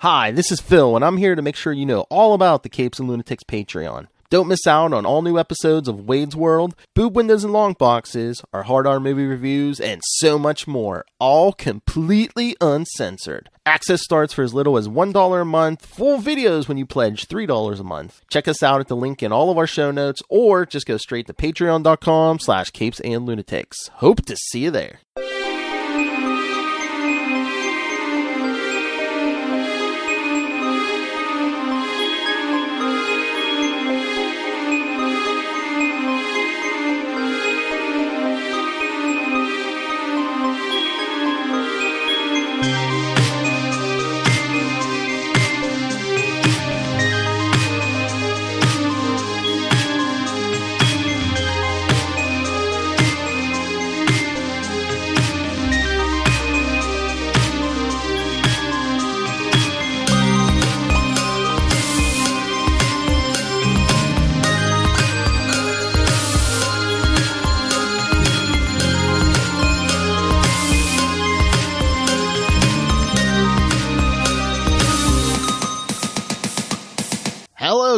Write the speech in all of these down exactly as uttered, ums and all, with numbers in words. Hi, this is Phil, and I'm here to make sure you know all about the Capes and Lunatics Patreon. Don't miss out on all new episodes of Wade's World, Boob Windows and Long Boxes, our hard R movie reviews, and so much more, all completely uncensored. Access starts for as little as one dollar a month, full videos when you pledge three dollars a month. Check us out at the link in all of our show notes, or just go straight to patreon.com slash capes and lunatics. Hope to see you there.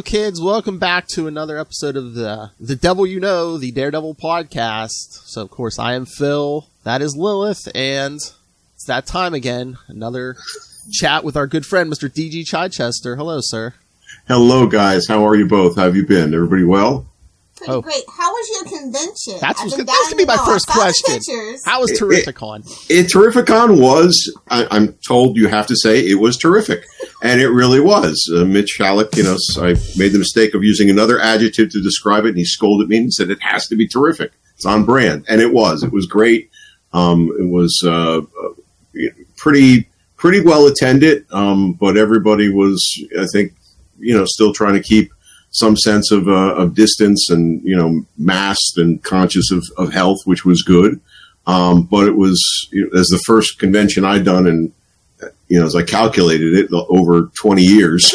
Kids, welcome back to another episode of the the Devil You Know, the Daredevil podcast. So of course I am Phil, that is Lilith, and it's that time again, another chat with our good friend Mister D G Chichester. Hello, sir. Hello guys, how are you both? How have you been? Everybody well? Pretty oh. great. How was your convention? That's what's good. That's gonna be my first question. How was Terrificon? It, it, it Terrificon was, I, I'm told you have to say, it was terrific, and it really was. Uh, Mitch Hallock, you know, I made the mistake of using another adjective to describe it, and he scolded me and said it has to be terrific. It's on brand, and it was. It was great. Um, it was uh, pretty pretty well attended, um, but everybody was, I think, you know, still trying to keep some sense of, uh, of distance and, you know, masked and conscious of, of health, which was good. Um, but it was, you know, as the first convention I'd done, and, you know, as I calculated it, over twenty years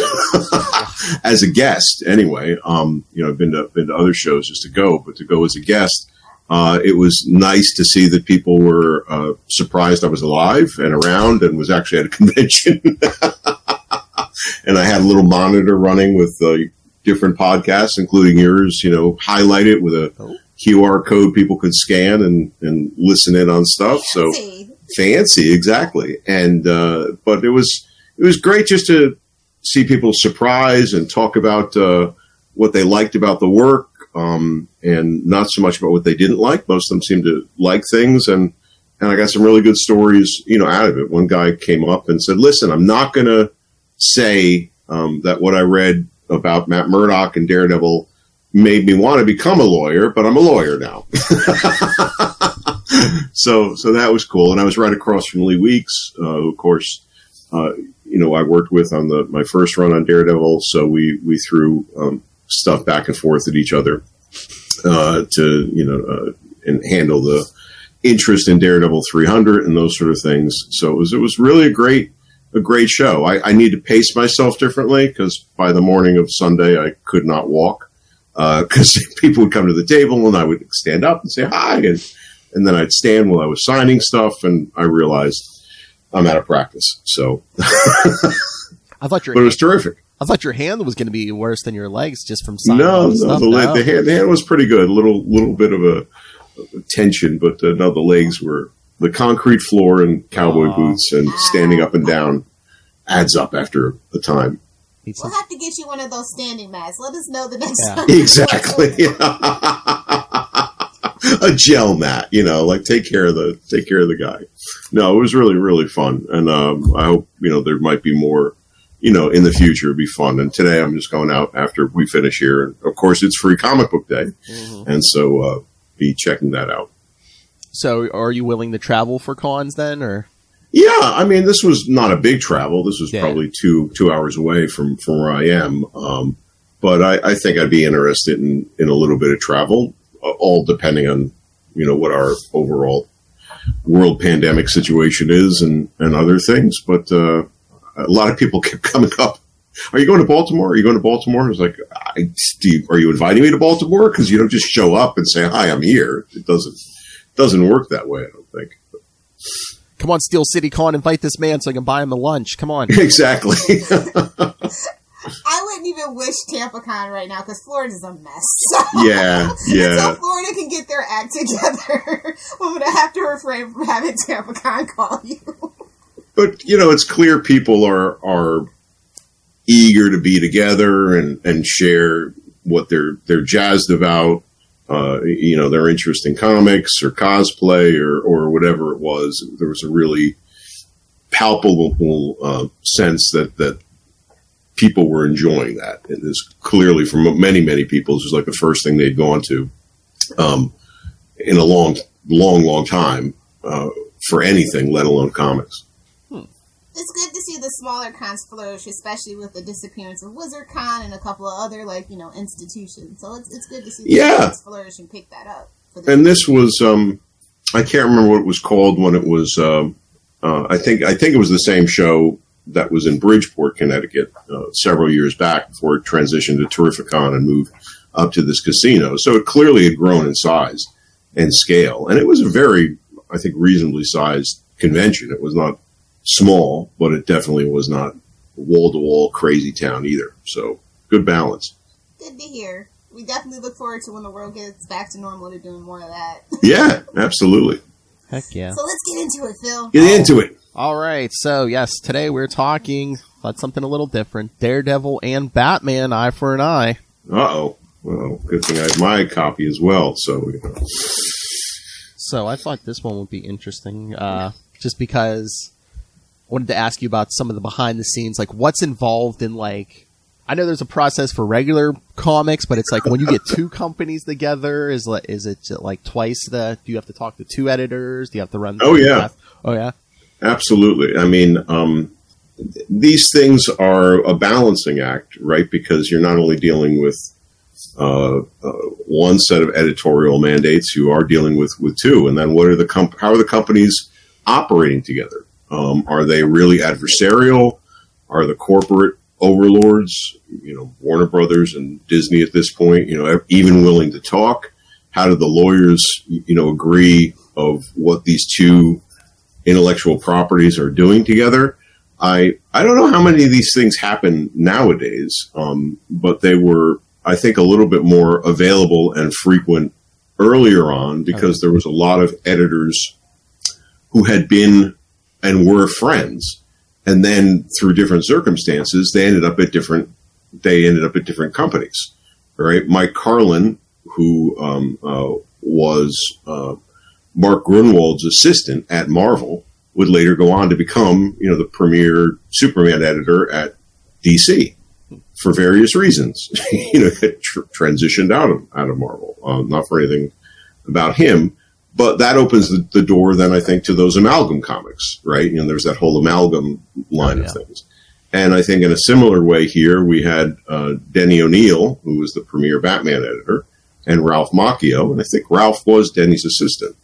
as a guest anyway, um, you know, I've been to, been to other shows just to go, but to go as a guest, uh, it was nice to see that people were uh, surprised I was alive and around and was actually at a convention. And I had a little monitor running with, uh, different podcasts, including yours, you know, highlight it with a oh. Q R code people could scan and, and listen in on stuff. Fancy. So fancy. Exactly. And, uh, but it was, it was great just to see people surprised and talk about, uh, what they liked about the work. Um, and not so much about what they didn't like. Most of them seemed to like things. And, and I got some really good stories, you know, out of it. One guy came up and said, listen, I'm not going to say, um, that what I read about Matt Murdock and Daredevil made me want to become a lawyer, but I'm a lawyer now. so so that was cool. And I was right across from Lee Weeks, uh, who, of course, uh, you know, I worked with on the my first run on Daredevil. So we, we threw um, stuff back and forth at each other uh, to, you know, uh, and handle the interest in Daredevil three hundred and those sort of things. So it was, it was really a great A great show. I, I need to pace myself differently because by the morning of Sunday, I could not walk because uh, people would come to the table and I would stand up and say hi. And, and then I'd stand while I was signing stuff. And I realized I'm out of practice. So I thought your but it was terrific. I thought your hand was going to be worse than your legs just from signing no, no, stuff. The, no. The, hand, the hand was pretty good. A little, little bit of a, a tension, but uh, no, the legs were. The concrete floor and cowboy Aww. boots and standing up and down adds up after a time. We'll have to get you one of those standing masks. Let us know the next yeah. time. Exactly. A gel mat, you know, like take care of the take care of the guy. No, it was really, really fun. And um, I hope, you know, there might be more, you know, in the future. It'd be fun. And today I'm just going out after we finish here. And of course, it's free comic book day. Mm-hmm. And so uh, be checking that out. So are you willing to travel for cons then, or? Yeah. I mean, this was not a big travel. This was yeah. probably two, two hours away from, from where I am. Um, but I, I think I'd be interested in, in a little bit of travel, all depending on, you know, what our overall world pandemic situation is and, and other things. But, uh, a lot of people kept coming up. Are you going to Baltimore? Are you going to Baltimore? It's like, I, do you, are you inviting me to Baltimore? Cause you don't just show up and say, hi, I'm here. It doesn't. Doesn't work that way, I don't think. come on, Steel City Con, invite this man so I can buy him a lunch. Come on. Exactly. I wouldn't even wish Tampa Con right now because Florida's a mess. So. Yeah, yeah. Until Florida can get their act together, we're going to have to refrain from having Tampa Con call you. But, you know, it's clear people are are eager to be together and, and share what they're, they're jazzed about, uh, you know, their interest in comics or cosplay or, or whatever it was. There was a really palpable uh, sense that, that people were enjoying that. It is clearly for many, many people, it was like the first thing they'd gone to um, in a long, long, long time uh, for anything, let alone comics. It's good to see the smaller cons flourish, especially with the disappearance of WizardCon and a couple of other, like, you know, institutions. So it's, it's good to see the yeah. cons flourish and pick that up. And this was, um, I can't remember what it was called when it was, um, uh, I think I think it was the same show that was in Bridgeport, Connecticut, uh, several years back before it transitioned to Terrificon and moved up to this casino. So it clearly had grown in size and scale. And it was a very, I think, reasonably sized convention. It was not small, but it definitely was not wall-to-wall crazy town either. So, good balance. Good to hear. We definitely look forward to when the world gets back to normal to doing more of that. Yeah, absolutely. Heck yeah. So let's get into it, Phil. Get oh. into it. All right. So, yes, today we're talking about something a little different. Daredevil and Batman, Eye for an Eye. Uh-oh. Well, good thing I have my copy as well. So, you know. So, I thought this one would be interesting, uh, just because... wanted to ask you about some of the behind the scenes, like what's involved in, like, I know there's a process for regular comics, but it's like when you get two companies together, is like, is it like twice the, do you have to talk to two editors? Do you have to run? Oh yeah. Draft? Oh yeah. Absolutely. I mean, um, th these things are a balancing act, right? Because you're not only dealing with, uh, uh one set of editorial mandates, you are dealing with, with two. And then what are the comp how are the companies operating together? Um, are they really adversarial? Are the corporate overlords, you know, Warner Brothers and Disney at this point, you know, even willing to talk? How do the lawyers, you know, agree of what these two intellectual properties are doing together? I, I don't know how many of these things happen nowadays, um, but they were, I think, a little bit more available and frequent earlier on because there was a lot of editors who had been... and were friends. And then through different circumstances, they ended up at different, they ended up at different companies. All right. Mike Carlin, who, um, uh, was, uh, Mark Gruenwald's assistant at Marvel, would later go on to become, you know, the premier Superman editor at D C for various reasons, you know, tr transitioned out of, out of Marvel, um, not for anything about him. But that opens the, the door then, I think, to those Amalgam comics, right? You know, there's that whole Amalgam line oh, yeah. of things. And I think in a similar way here, we had uh, Denny O'Neil, who was the premier Batman editor, and Ralph Macchio. And I think Ralph was Denny's assistant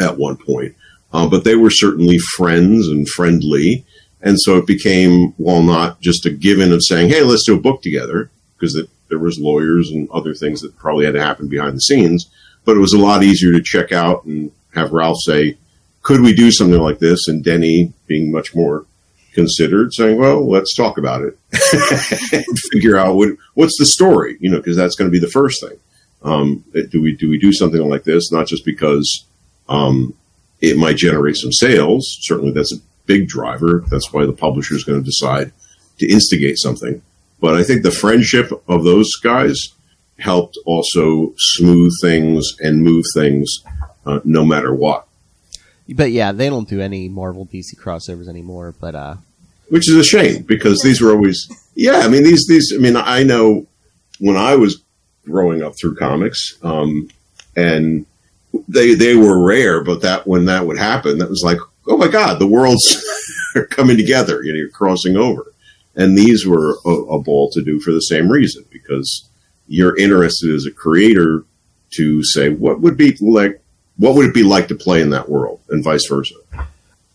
at one point. Uh, but they were certainly friends and friendly. And so it became, while not just a given of saying, hey, let's do a book together, because there was lawyers and other things that probably had to happen behind the scenes, but it was a lot easier to check out and have Ralph say, could we do something like this? And Denny, being much more considered, saying, well, let's talk about it. and figure out what, what's the story, you know, because that's going to be the first thing. Um, do we, do we do something like this? Not just because um, it might generate some sales. Certainly that's a big driver. That's why the publisher is going to decide to instigate something. But I think the friendship of those guys helped also smooth things and move things uh, no matter what. But yeah, they don't do any Marvel D C crossovers anymore, but uh which is a shame because these were always yeah, I mean these these I mean I know when I was growing up through comics um and they they were rare, but that when that would happen, that was like, oh my god, the worlds are coming together, you know, you're crossing over. And these were a, a ball to do for the same reason, because you're interested as a creator to say, what would be like, what would it be like to play in that world, and vice versa.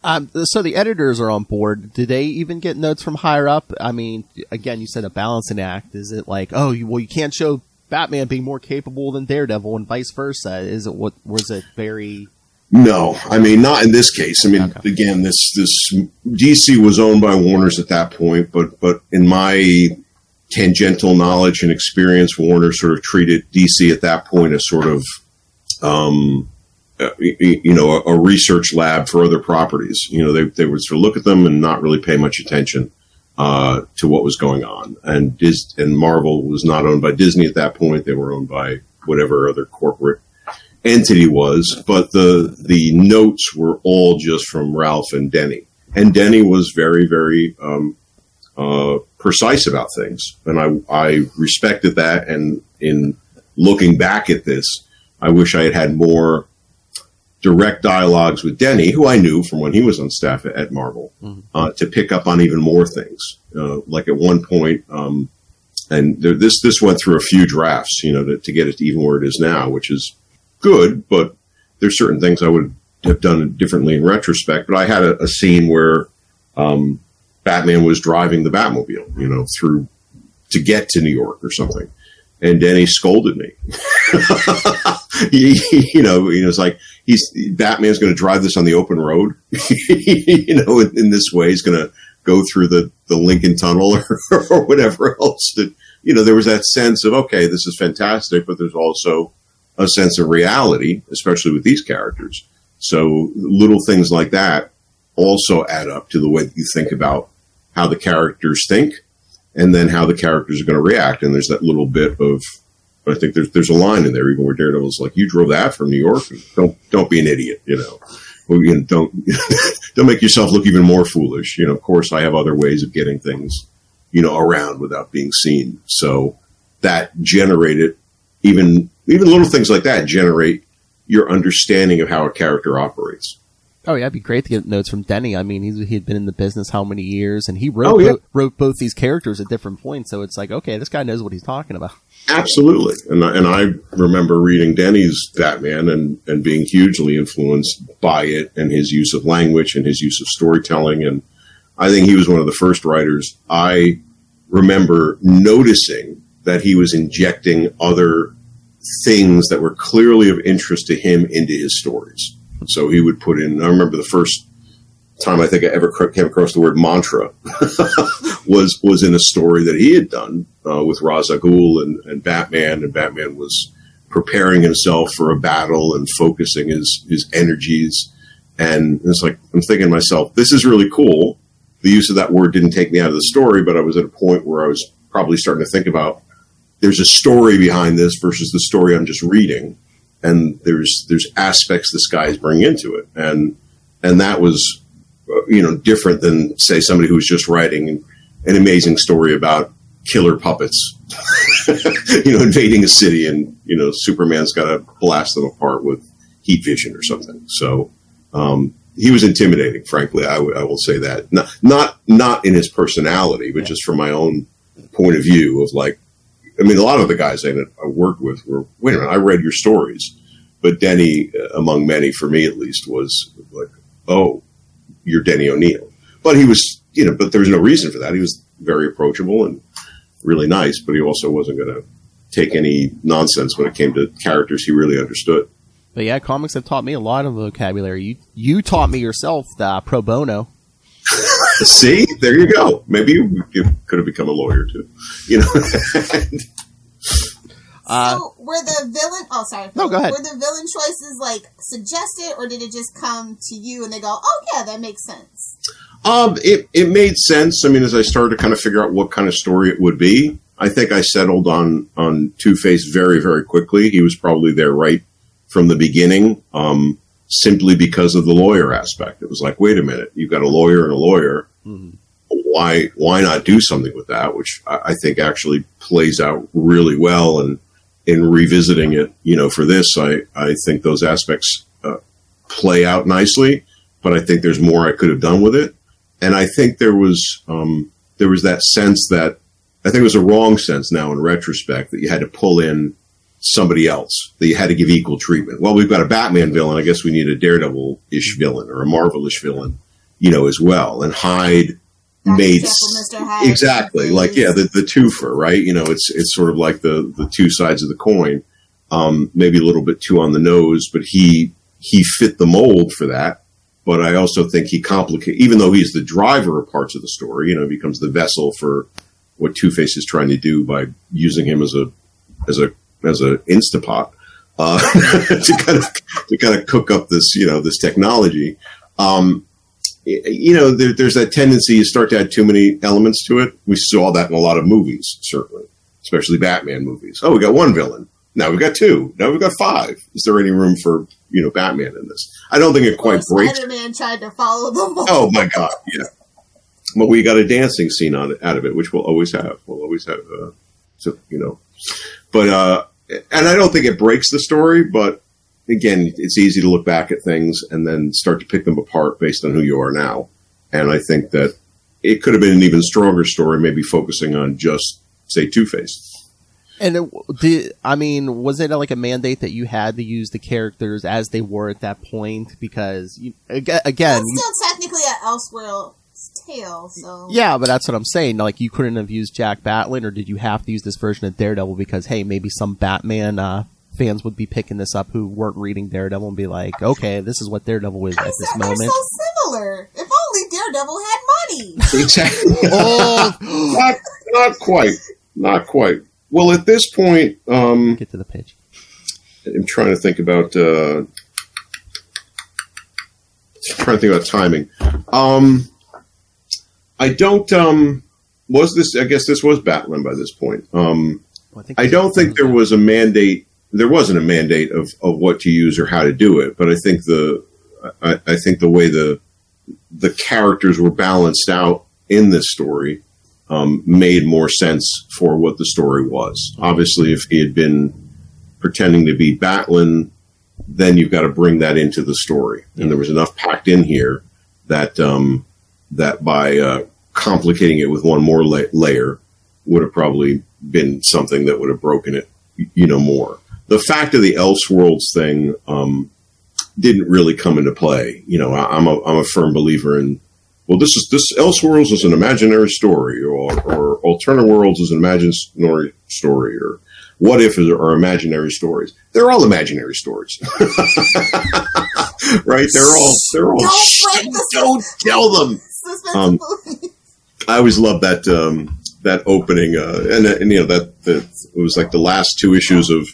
Um, so the editors are on board. Do they even get notes from higher up? I mean, again, you said a balancing act. Is it like, oh, you, well, you can't show Batman being more capable than Daredevil, and vice versa? Is it what was it very No, I mean, not in this case. I mean, okay. again, this this D C was owned by Warner's at that point, but but in my tangential knowledge and experience, Warner sort of treated D C at that point as sort of, um, you know, a research lab for other properties. You know, they they would sort of look at them and not really pay much attention uh, to what was going on. And Dis and Marvel was not owned by Disney at that point; they were owned by whatever other corporate entity was, but the the notes were all just from Ralph and Denny, and Denny was very, very um, uh, precise about things, and I I respected that. And in looking back at this, I wish I had had more direct dialogues with Denny, who I knew from when he was on staff at, at Marvel, mm-hmm. uh, to pick up on even more things. Uh, like at one point, um, and there, this this went through a few drafts, you know, to, to get it to even where it is now, which is good, but there's certain things I would have done differently in retrospect. But I had a, a scene where um, Batman was driving the Batmobile, you know, through to get to New York or something, and Denny scolded me. he, you know, he was like, "He's Batman's going to drive this on the open road, you know, in, in this way. He's going to go through the the Lincoln Tunnel or, or whatever else." That, you know, there was that sense of, okay, this is fantastic, but there's also a sense of reality, especially with these characters. So little things like that also add up to the way that you think about how the characters think and then how the characters are going to react. And there's that little bit of, I think there's, there's a line in there even where Daredevil's like, you drove that from New York. Don't, don't be an idiot, you know, well, you know, don't, don't make yourself look even more foolish. You know, of course I have other ways of getting things, you know, around without being seen. So that generated even, Even little things like that generate your understanding of how a character operates. Oh, yeah, it'd be great to get notes from Denny. I mean, he had been in the business how many years, and he wrote, oh, yeah. wrote, wrote both these characters at different points, so it's like, okay, this guy knows what he's talking about. Absolutely. And I, and I remember reading Denny's Batman and, and being hugely influenced by it and his use of language and his use of storytelling. And I think he was one of the first writers I remember noticing that he was injecting other things that were clearly of interest to him into his stories. So he would put in, I remember the first time I think I ever came across the word mantra was, was in a story that he had done uh, with Ra's al Ghul and, and Batman, and Batman was preparing himself for a battle and focusing his, his energies. And it's like, I'm thinking to myself, this is really cool. The use of that word didn't take me out of the story, but I was at a point where I was probably starting to think about, there's a story behind this versus the story I'm just reading. And there's, there's aspects this guy's bringing into it. And, and that was, you know, different than say somebody who was just writing an amazing story about killer puppets, you know, invading a city and, you know, Superman's got to blast them apart with heat vision or something. So, um, he was intimidating, frankly. I, I will say that not, not, not in his personality, but just from my own point of view of like, I mean, a lot of the guys I worked with were, wait a minute, I read your stories. But Denny, among many, for me at least, was like, oh, you're Denny O'Neil. But he was, you know, but there was no reason for that. He was very approachable and really nice, but he also wasn't going to take any nonsense when it came to characters he really understood. But yeah, comics have taught me a lot of vocabulary. You, you taught me yourself the pro bono. See, there you go. Maybe you, you could have become a lawyer too, you know. uh, so were the villain? Oh, sorry. No, go ahead. Were the villain choices like suggested, or did it just come to you and they go, "Oh yeah, that makes sense"? Um, it it made sense. I mean, as I started to kind of figure out what kind of story it would be, I think I settled on on Two-Face very very quickly. He was probably there right from the beginning. Um. Simply because of the lawyer aspect. It was like, wait a minute, you've got a lawyer and a lawyer. Mm-hmm. Why, why not do something with that? Which I, I think actually plays out really well. And in revisiting it, you know, for this, I, I think those aspects uh, play out nicely, but I think there's more I could have done with it. And I think there was, um, there was that sense that I think it was a wrong sense now in retrospect that you had to pull in somebody else, that you had to give equal treatment. Well, we've got a Batman villain. I guess we need a Daredevil-ish villain or a Marvel-ish villain, you know, as well. And Hyde That's made example, Mister Hyde, exactly like, yeah, the, the twofer, right? You know, it's, it's sort of like the, the two sides of the coin, um, maybe a little bit too on the nose, but he, he fit the mold for that. But I also think he complicates, even though he's the driver of parts of the story, you know, becomes the vessel for what Two-Face is trying to do by using him as a, as a, as a Instapot, uh, to kind of, to kind of cook up this, you know, this technology. Um, you know, there, there's that tendency you start to add too many elements to it. We saw that in a lot of movies, certainly, especially Batman movies. Oh, we got one villain. Now we've got two. Now we've got five. Is there any room for, you know, Batman in this? I don't think it quite or breaks. Spider-Man tried to follow them all. Oh my God. Yeah. But we got a dancing scene on it, out of it, which we'll always have. We'll always have, uh, so, you know, but, uh, and I don't think it breaks the story, but again, it's easy to look back at things and then start to pick them apart based on who you are now. And I think that it could have been an even stronger story, maybe focusing on just, say, Two-Face. And it, did, I mean, was it like a mandate that you had to use the characters as they were at that point? Because, you, again... It's still technically an Elseworlds tale, so... Yeah, but that's what I'm saying. Like, you couldn't have used Jack Batlin, or did you have to use this version of Daredevil because, hey, maybe some Batman uh, fans would be picking this up who weren't reading Daredevil and be like, okay, this is what Daredevil is I at this moment. They're so similar! If only Daredevil had money! Exactly. Oh, not, not quite. Not quite. Well, at this point, um, get to the pitch. I'm trying to think about uh, trying to think about timing. Um, I don't. Um, was this? I guess this was Batlin by this point. Um, well, I, think I don't think there was a mandate. There wasn't a mandate of, of what to use or how to do it. But I think the I, I think the way the the characters were balanced out in this story. Um, made more sense for what the story was. Obviously, if he had been pretending to be Batlin, then you've got to bring that into the story. Mm-hmm. And there was enough packed in here that um, that by uh, complicating it with one more la layer would have probably been something that would have broken it, you know, more. The fact of the Elseworlds thing um, didn't really come into play. You know, I I'm a, I'm a firm believer in. Well, this is this Elseworlds is an imaginary story, or, or alternate worlds is an imaginary story, or what if is, are imaginary stories? They're all imaginary stories, right? They're all they're all. Don't, shit, don't tell them. Um, I always loved that um, that opening, uh, and, and you know that, that it was like the last two issues of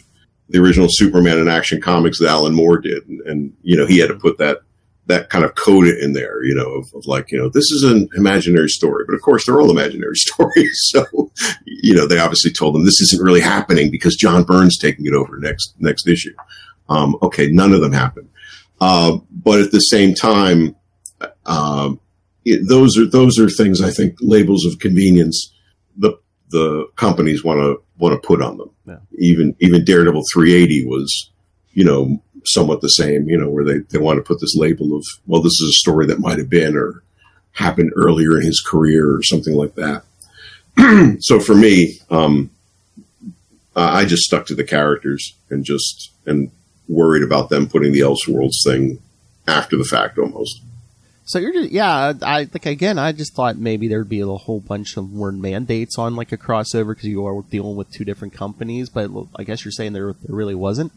the original Superman in Action Comics that Alan Moore did, and, and you know he had to put that. that kind of code in there, you know, of, of like, you know, this is an imaginary story, but of course they're all imaginary stories. So, you know, they obviously told them this isn't really happening because John Byrne's taking it over next, next issue. Um, okay. None of them happen. Uh, but at the same time, um, it, those are, those are things I think labels of convenience, the, the companies want to, want to put on them. Yeah. Even, even Daredevil three eighty was, you know, somewhat the same, you know, where they, they want to put this label of, well, this is a story that might have been or happened earlier in his career or something like that. So for me, um, I just stuck to the characters and just and worried about them putting the Elseworlds thing after the fact almost. So you're just, yeah, I like, again, I just thought maybe there'd be a whole bunch of more mandates on like a crossover because you are dealing with two different companies, but I guess you're saying there, there really wasn't.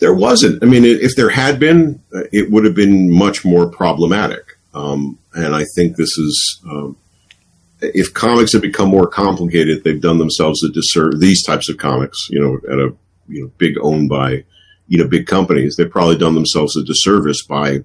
There wasn't. I mean, if there had been, it would have been much more problematic. Um, and I think this is, um, if comics have become more complicated, they've done themselves a disservice. These types of comics, you know, at a you know big owned by, you know, big companies, they've probably done themselves a disservice by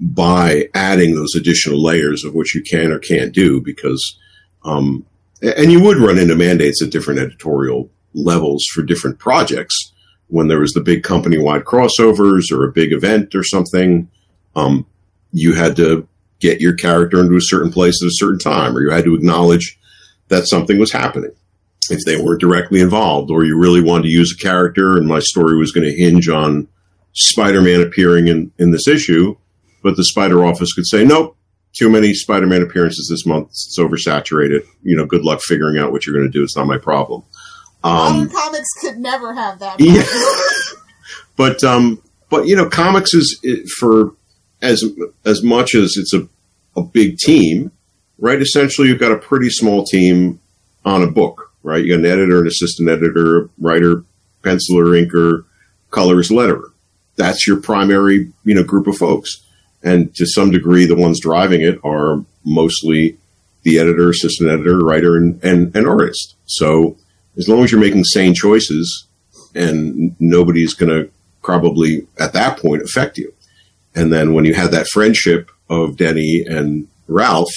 by adding those additional layers of what you can or can't do because, um, and you would run into mandates at different editorial levels for different projects. When there was the big company-wide crossovers or a big event or something, um, you had to get your character into a certain place at a certain time, or you had to acknowledge that something was happening if they weren't directly involved, or you really wanted to use a character and my story was going to hinge on Spider-Man appearing in, in this issue, but the Spider office could say, nope, too many Spider-Man appearances this month. It's oversaturated. You know, good luck figuring out what you're going to do. It's not my problem. Um, Modern comics could never have that. Yeah. but, um, but you know, comics is it, for as, as much as it's a, a big team, right? Essentially, you've got a pretty small team on a book, right? You got an editor, an assistant editor, writer, penciler, inker, colorist, letterer. that's your primary, you know, group of folks. And to some degree, the ones driving it are mostly the editor, assistant editor, writer, and, and, and artist. So as long as you're making sane choices, and nobody's going to probably at that point affect you. And then when you had that friendship of Denny and Ralph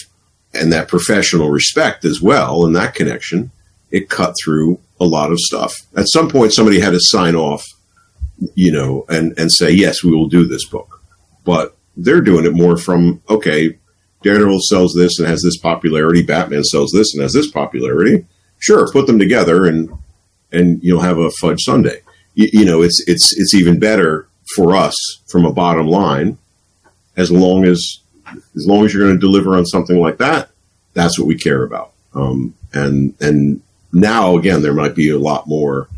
and that professional respect as well, and that connection, it cut through a lot of stuff. At some point, somebody had to sign off, you know, and, and say, yes, we will do this book. But they're doing it more from, okay, Daredevil sells this and has this popularity. Batman sells this and has this popularity. Sure, put them together and and you'll have a fudge sundae. You, you know, it's it's it's even better for us from a bottom line, as long as as long as you're going to deliver on something like that. That's what we care about. Um, and and now again, there might be a lot more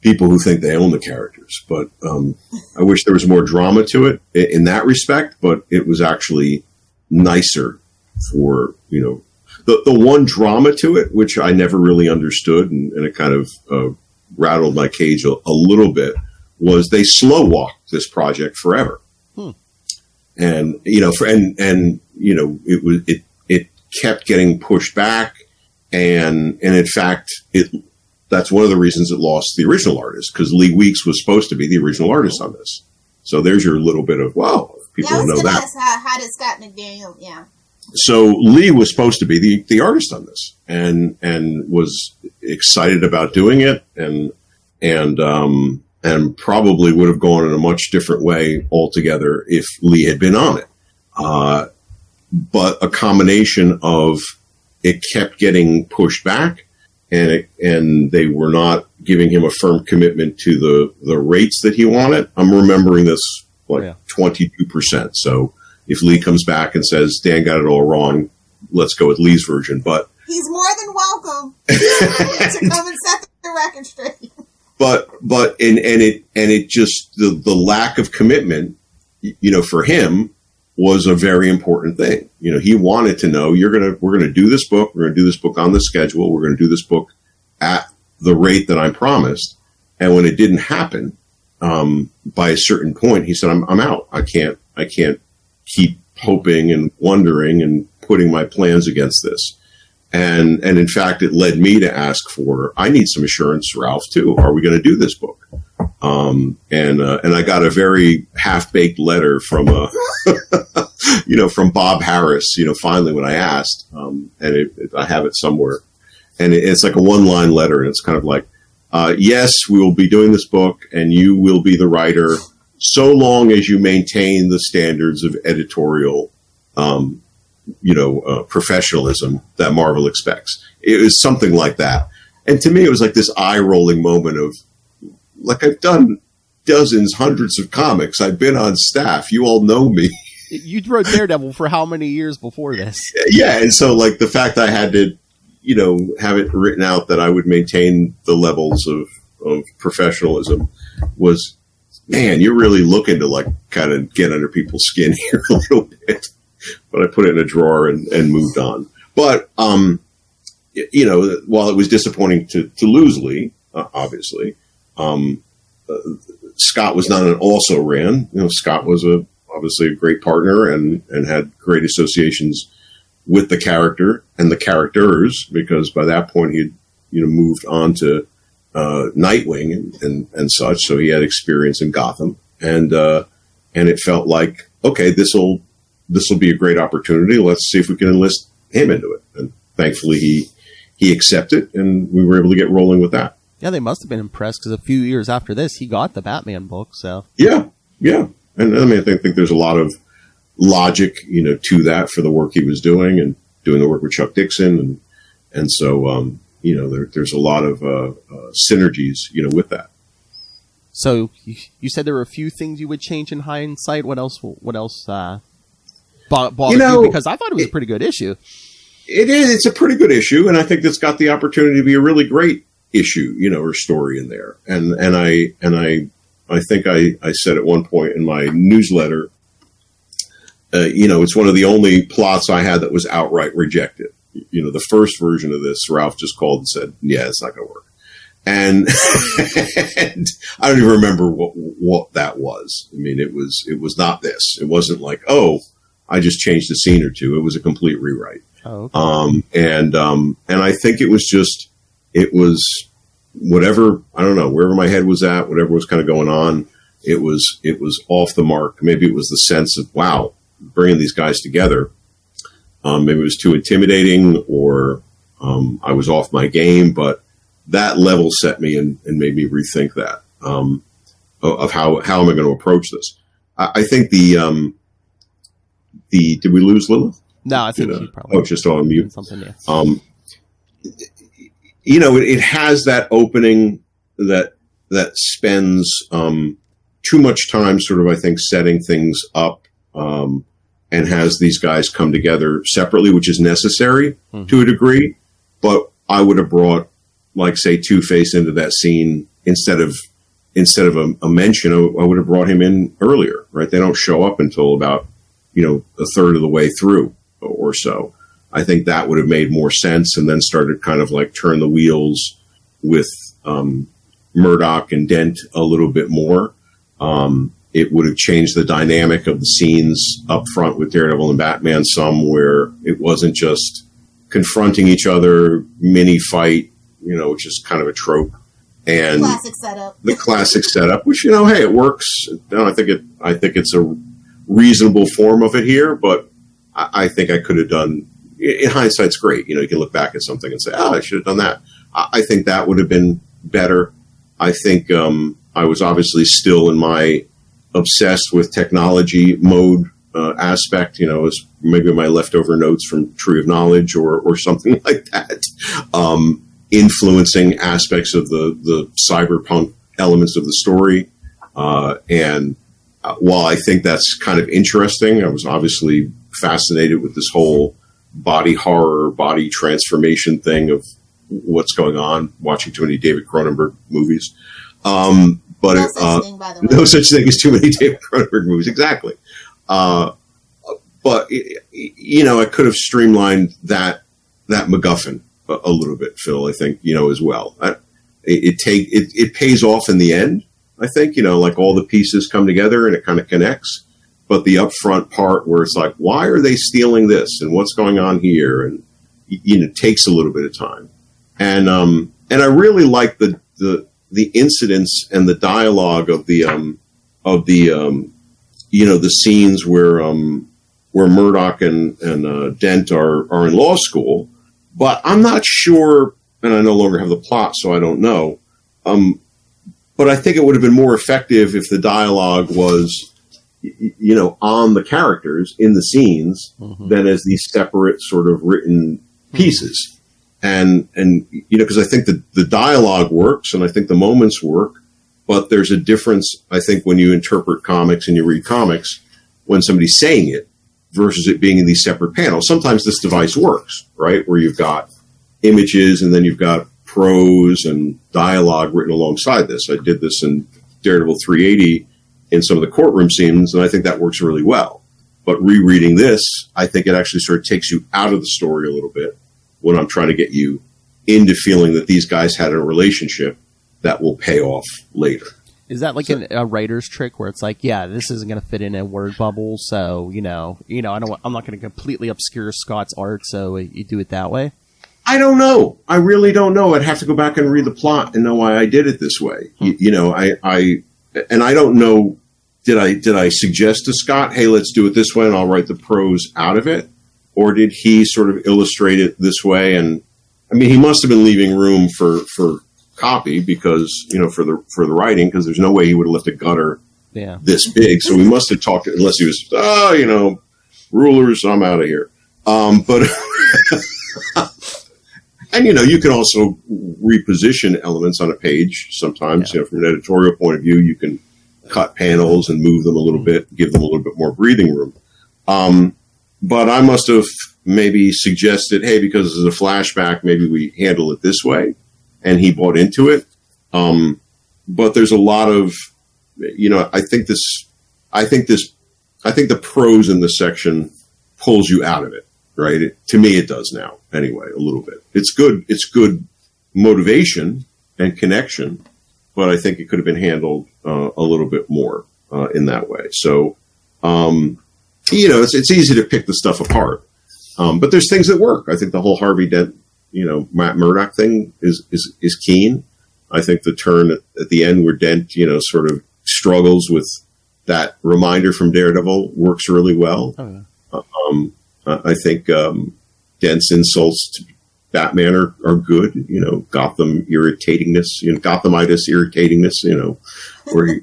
people who think they own the characters, but um, I wish there was more drama to it in that respect. But it was actually nicer for, you know, the the one drama to it, which I never really understood, and, and it kind of uh, rattled my cage a, a little bit, was they slow walked this project forever. Hmm. And, you know, for, and, and, you know, it was, it, it kept getting pushed back. And, and in fact, it, that's one of the reasons it lost the original artist, because Lee Weeks was supposed to be the original artist on this. So there's your little bit of, wow, people yeah, know that. How, how did Scott McDaniel, yeah. So Lee was supposed to be the, the artist on this, and and was excited about doing it, and and um and probably would have gone in a much different way altogether if Lee had been on it. Uh, but a combination of it kept getting pushed back, and it, and they were not giving him a firm commitment to the the rates that he wanted. I'm remembering this like twenty-two percent. So if Lee comes back and says, Dan got it all wrong, let's go with Lee's version. But he's more than welcome to come and set the record straight. But, but, and, and it, and it just, the, the lack of commitment, you know, for him was a very important thing. You know, he wanted to know, you're going to, we're going to do this book. We're going to do this book on the schedule. We're going to do this book at the rate that I promised. And when it didn't happen, um, by a certain point, he said, I'm, I'm out. I can't, I can't keep hoping and wondering and putting my plans against this. And, and in fact, it led me to ask for, I need some assurance, Ralph, too. Are we going to do this book? Um, and, uh, and I got a very half-baked letter from, uh, you know, from Bob Harris, you know, finally when I asked, um, and it, it, I have it somewhere, and it, it's like a one-line letter. And it's kind of like, uh, yes, we will be doing this book and you will be the writer, so long as you maintain the standards of editorial, um, you know, uh, professionalism that Marvel expects. It was something like that. And to me, it was like this eye rolling moment of, like, I've done dozens, hundreds of comics. I've been on staff. You all know me. You wrote Daredevil for how many years before this? Yeah. And so, like, the fact I had to, you know, have it written out that I would maintain the levels of, of professionalism was, man, you're really looking to, like, kind of get under people's skin here a little bit. But I put it in a drawer and, and moved on. But, um, you know, while it was disappointing to, to lose Lee, uh, obviously, um, uh, Scott was not an also-ran. You know, Scott was a obviously a great partner and, and had great associations with the character and the characters, because by that point he had, you know, moved on to Uh, Nightwing and, and, and such. So he had experience in Gotham, and, uh, and it felt like, okay, this'll, this'll be a great opportunity. Let's see if we can enlist him into it. And thankfully he, he accepted, and we were able to get rolling with that. Yeah. They must've been impressed, because a few years after this, he got the Batman book. So yeah. Yeah. And I mean, I think, think there's a lot of logic, you know, to that for the work he was doing and doing the work with Chuck Dixon. And, and so, um, you know, there, there's a lot of uh, uh, synergies, you know, with that. So you said there were a few things you would change in hindsight. What else? What else? Uh, bothered you, know, you because I thought it was it, a pretty good issue. It is. It's a pretty good issue, and I think that's got the opportunity to be a really great issue, you know, or story in there. And and I and I I think I I said at one point in my newsletter, uh, you know, it's one of the only plots I had that was outright rejected. You know, the first version of this, Ralph just called and said, yeah, it's not going to work. And, and I don't even remember what what that was. I mean, it was it was not this. It wasn't like, oh, I just changed a scene or two. It was a complete rewrite. Oh, okay. Um, and um, and I think it was just it was whatever I don't know wherever my head was at, whatever was kind of going on. It was it was off the mark. Maybe it was the sense of wow, bringing these guys together. Um, maybe it was too intimidating, or um, I was off my game, but. That level set me and, and made me rethink that, um, of how, how am I going to approach this? I, I think the, um, the, did we lose Lilith? No, I think she probably. Oh, just on mute. Something, yeah. Um, you know, it, it has that opening that, that spends, um, too much time sort of, I think, setting things up, um, and has these guys come together separately, which is necessary mm-hmm. to a degree, but I would have brought, like say Two-Face into that scene instead of instead of a, a mention, I would have brought him in earlier, right? They don't show up until about, you know, a third of the way through or so. I think that would have made more sense, and then started kind of like turn the wheels with um, Murdoch and Dent a little bit more. Um, it would have changed the dynamic of the scenes up front with Daredevil and Batman some, where it wasn't just confronting each other, mini fight, you know, which is kind of a trope, and classic setup. the classic setup, which, you know, hey, it works. No, I think it, I think it's a reasonable form of it here, but I, I think I could have done, in hindsight, it's great. You know, you can look back at something and say, oh, I should have done that. I, I think that would have been better. I think, um, I was obviously still in my obsessed with technology mode, uh, aspect, you know, as maybe my leftover notes from Tree of Knowledge or, or something like that. Um, influencing aspects of the, the cyberpunk elements of the story. Uh, and uh, while I think that's kind of interesting, I was obviously fascinated with this whole body horror, body transformation thing of what's going on, watching too many David Cronenberg movies. Um, but no such, uh, thing, by the way. No such thing as too many David Cronenberg movies, exactly. Uh, but, it, you know, I could have streamlined that, that MacGuffin a little bit, Phil, I think, you know, as well. I, it, it take it, it pays off in the end, I think, you know, like all the pieces come together and it kind of connects. But the upfront part where it's like, why are they stealing this and what's going on here? And, you know, it takes a little bit of time. And um, and I really like the, the the incidents and the dialogue of the um, of the um, you know, the scenes where um, where Murdoch and and uh, Dent are are in law school. But I'm not sure, and I no longer have the plot, so I don't know. Um, but I think it would have been more effective if the dialogue was, you know, on the characters in the scenes mm-hmm. than as these separate sort of written pieces. And, and you know, because I think the, the dialogue works and I think the moments work, but there's a difference, I think, when you interpret comics and you read comics, when somebody's saying it, versus it being in these separate panels. Sometimes this device works, right? Where you've got images and then you've got prose and dialogue written alongside this. I did this in Daredevil three eighty in some of the courtroom scenes, and I think that works really well. But rereading this, I think it actually sort of takes you out of the story a little bit when I'm trying to get you into feeling that these guys had a relationship that will pay off later. Is that like so, an, a writer's trick where it's like, yeah, this isn't going to fit in a word bubble, so you know, you know, I don't, I'm not going to completely obscure Scott's art, so you do it that way? I don't know. I really don't know. I'd have to go back and read the plot and know why I did it this way. Hmm. You, you know, I, I, and I don't know. Did I, did I suggest to Scott, hey, let's do it this way, and I'll write the prose out of it, or did he sort of illustrate it this way? And I mean, he must have been leaving room for for. copy, because you know, for the for the writing, because there's no way he would have left a gutter yeah. this big. So we must have talked, unless he was oh you know rulers, I'm out of here. Um, but and you know, you can also reposition elements on a page sometimes. Yeah. You know, from an editorial point of view, you can cut panels and move them a little bit, give them a little bit more breathing room. Um, but I must have maybe suggested, hey, because this is a flashback, maybe we handle it this way. And he bought into it. Um, but there's a lot of, you know, I think this, I think this, I think the prose in this section pulls you out of it, right? It, to me, it does now anyway, a little bit. It's good. It's good motivation and connection, but I think it could have been handled uh, a little bit more uh, in that way. So, um, you know, it's, it's easy to pick the stuff apart, um, but there's things that work. I think the whole Harvey Dent, you know, Matt Murdock thing is, is, is keen. I think the turn at, at the end where Dent, you know, sort of struggles with that reminder from Daredevil works really well. Oh, yeah. uh, um, I think um, Dent's insults to Batman are, are good. You know, Gotham irritatingness, you know, Gothamitis irritatingness, you know, where he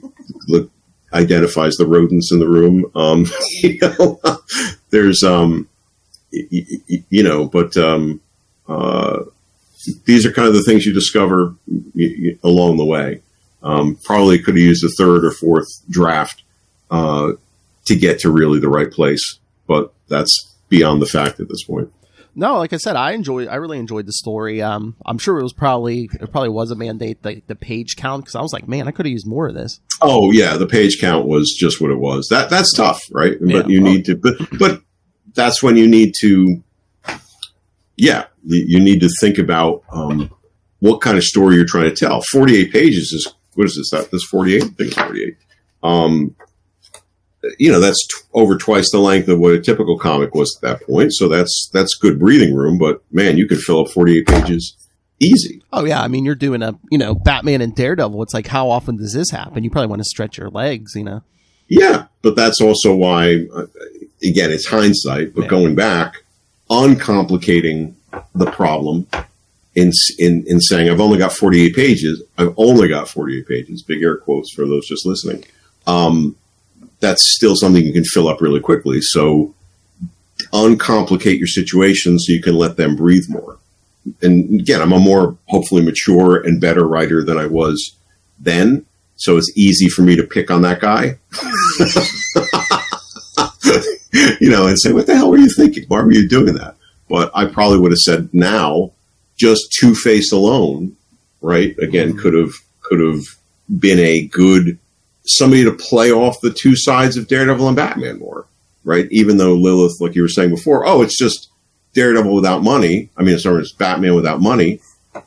look, identifies the rodents in the room. Um, you know, there's, um, you, you know, but um, uh, these are kind of the things you discover along the way. Um, probably could have used a third or fourth draft uh, to get to really the right place, but that's beyond the fact at this point. No, like I said, I enjoyed. I really enjoyed the story. Um, I'm sure it was probably it probably was a mandate the, the page count, because I was like, man, I could have used more of this. Oh yeah, the page count was just what it was. That that's tough, right? Yeah, but you well. need to. But but that's when you need to. Yeah, you need to think about um, what kind of story you're trying to tell. forty-eight pages is what is this? That this forty-eight? I think forty-eight. Um, You know, that's t over twice the length of what a typical comic was at that point. So that's that's good breathing room. But, man, you could fill up forty-eight pages easy. Oh, yeah. I mean, you're doing a, you know, Batman and Daredevil. It's like, how often does this happen? You probably want to stretch your legs, you know. Yeah. But that's also why, again, it's hindsight. But yeah. Going back, uncomplicating the problem in, in, in saying, I've only got forty-eight pages. I've only got forty-eight pages. Big air quotes for those just listening. Um That's still something you can fill up really quickly. So uncomplicate your situation so you can let them breathe more. And again, I'm a more hopefully mature and better writer than I was then. So it's easy for me to pick on that guy, you know, and say, what the hell were you thinking? Why were you doing that? But I probably would have said now just Two-Face alone, right? Again, could have, could have been a good, somebody to play off the two sides of Daredevil and Batman more, right? Even though Lilith, like you were saying before, oh, it's just Daredevil without money. I mean, it's sort of Batman without money.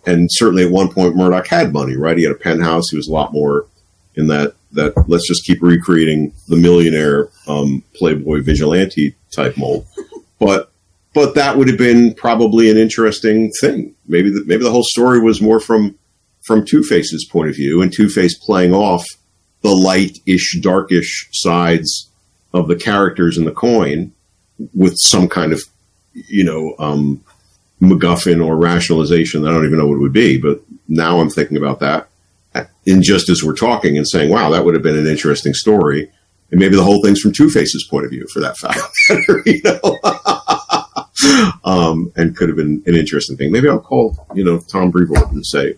And certainly at one point, Murdoch had money, right? He had a penthouse. He was a lot more in that, that let's just keep recreating the millionaire um, playboy vigilante type mold. But, but that would have been probably an interesting thing. Maybe the, maybe the whole story was more from, from Two-Face's point of view, and Two-Face playing off the light-ish, darkish sides of the characters in the coin with some kind of, you know, um, MacGuffin or rationalization. I don't even know what it would be, but now I'm thinking about that. And just as we're talking and saying, wow, that would have been an interesting story. And maybe the whole thing's from Two-Face's point of view for that fact, you know, um, and could have been an interesting thing. Maybe I'll call, you know, Tom Brevoort and say,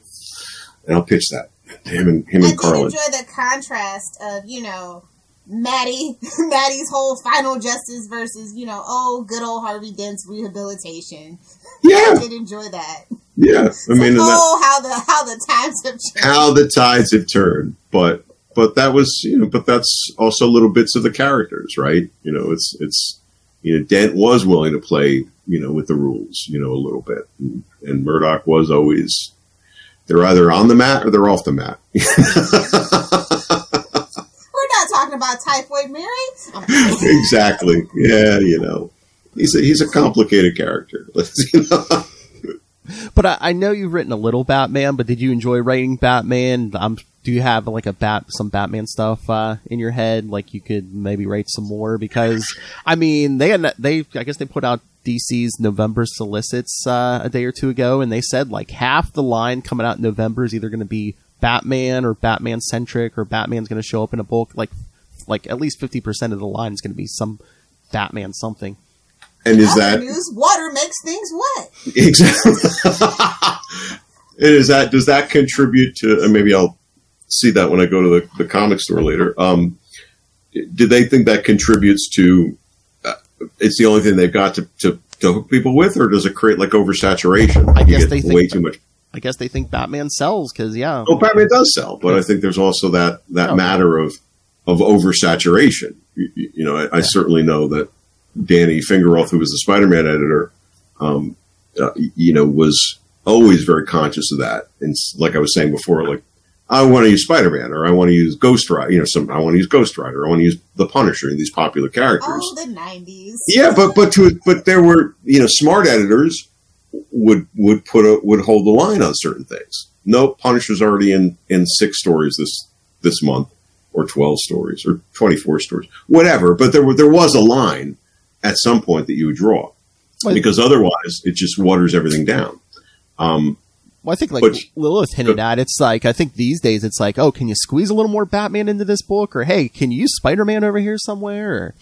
and I'll pitch that. Him and, him and I Carlin. Did enjoy the contrast of, you know, Maddie, Maddie's whole final justice versus, you know, oh, good old Harvey Dent's rehabilitation. Yeah. I did enjoy that. Yeah. I mean, so, oh, that, how the, how the tides have turned. How the tides have turned. But, but that was, you know, but that's also little bits of the characters, right? You know, it's, it's, you know, Dent was willing to play, you know, with the rules, you know, a little bit. And, and Murdoch was always, they're either on the mat or they're off the mat. We're not talking about Typhoid Mary. Exactly. Yeah, you know, he's a, he's a complicated character. You know? But I, I know you've written a little Batman, but did you enjoy writing Batman? Um, do you have like a bat, some Batman stuff uh, in your head? Like you could maybe write some more, because I mean, they they I guess they put out D C's November solicits uh, a day or two ago, and they said like half the line coming out in November is either going to be Batman or Batman centric, or Batman's going to show up in a bulk. Like, like at least fifty percent of the line is going to be some Batman something. And is that news? Water makes things wet. Exactly. And is that does that contribute to? And maybe I'll see that when I go to the, the comic store later. Um, do they think that contributes to? It's the only thing they've got to, to, to hook people with, or does it create like oversaturation? I guess they think way too much. I guess they think Batman sells because yeah. Oh, Batman does sell, but I think there's also that that oh. matter of of oversaturation. You, you know, I, yeah. I certainly know that Danny Fingeroth, who was the Spider-Man editor, um, uh, you know, was always very conscious of that. And like I was saying before, like, I want to use Spider-Man, or I want to use Ghost Rider, you know, some, I want to use Ghost Rider, I want to use the Punisher, and these popular characters. Oh, the nineties. Yeah, but but to but there were, you know, smart editors would would put a, would hold the line on certain things. No, Punisher's already in in six stories this this month, or twelve stories, or twenty-four stories, whatever. But there were, there was a line at some point that you would draw, well, because otherwise it just waters everything down. Um, well, I think like but, Lilith hinted uh, at, it's like, I think these days it's like, oh, can you squeeze a little more Batman into this book? Or, hey, can you use Spider-Man over here somewhere? Or,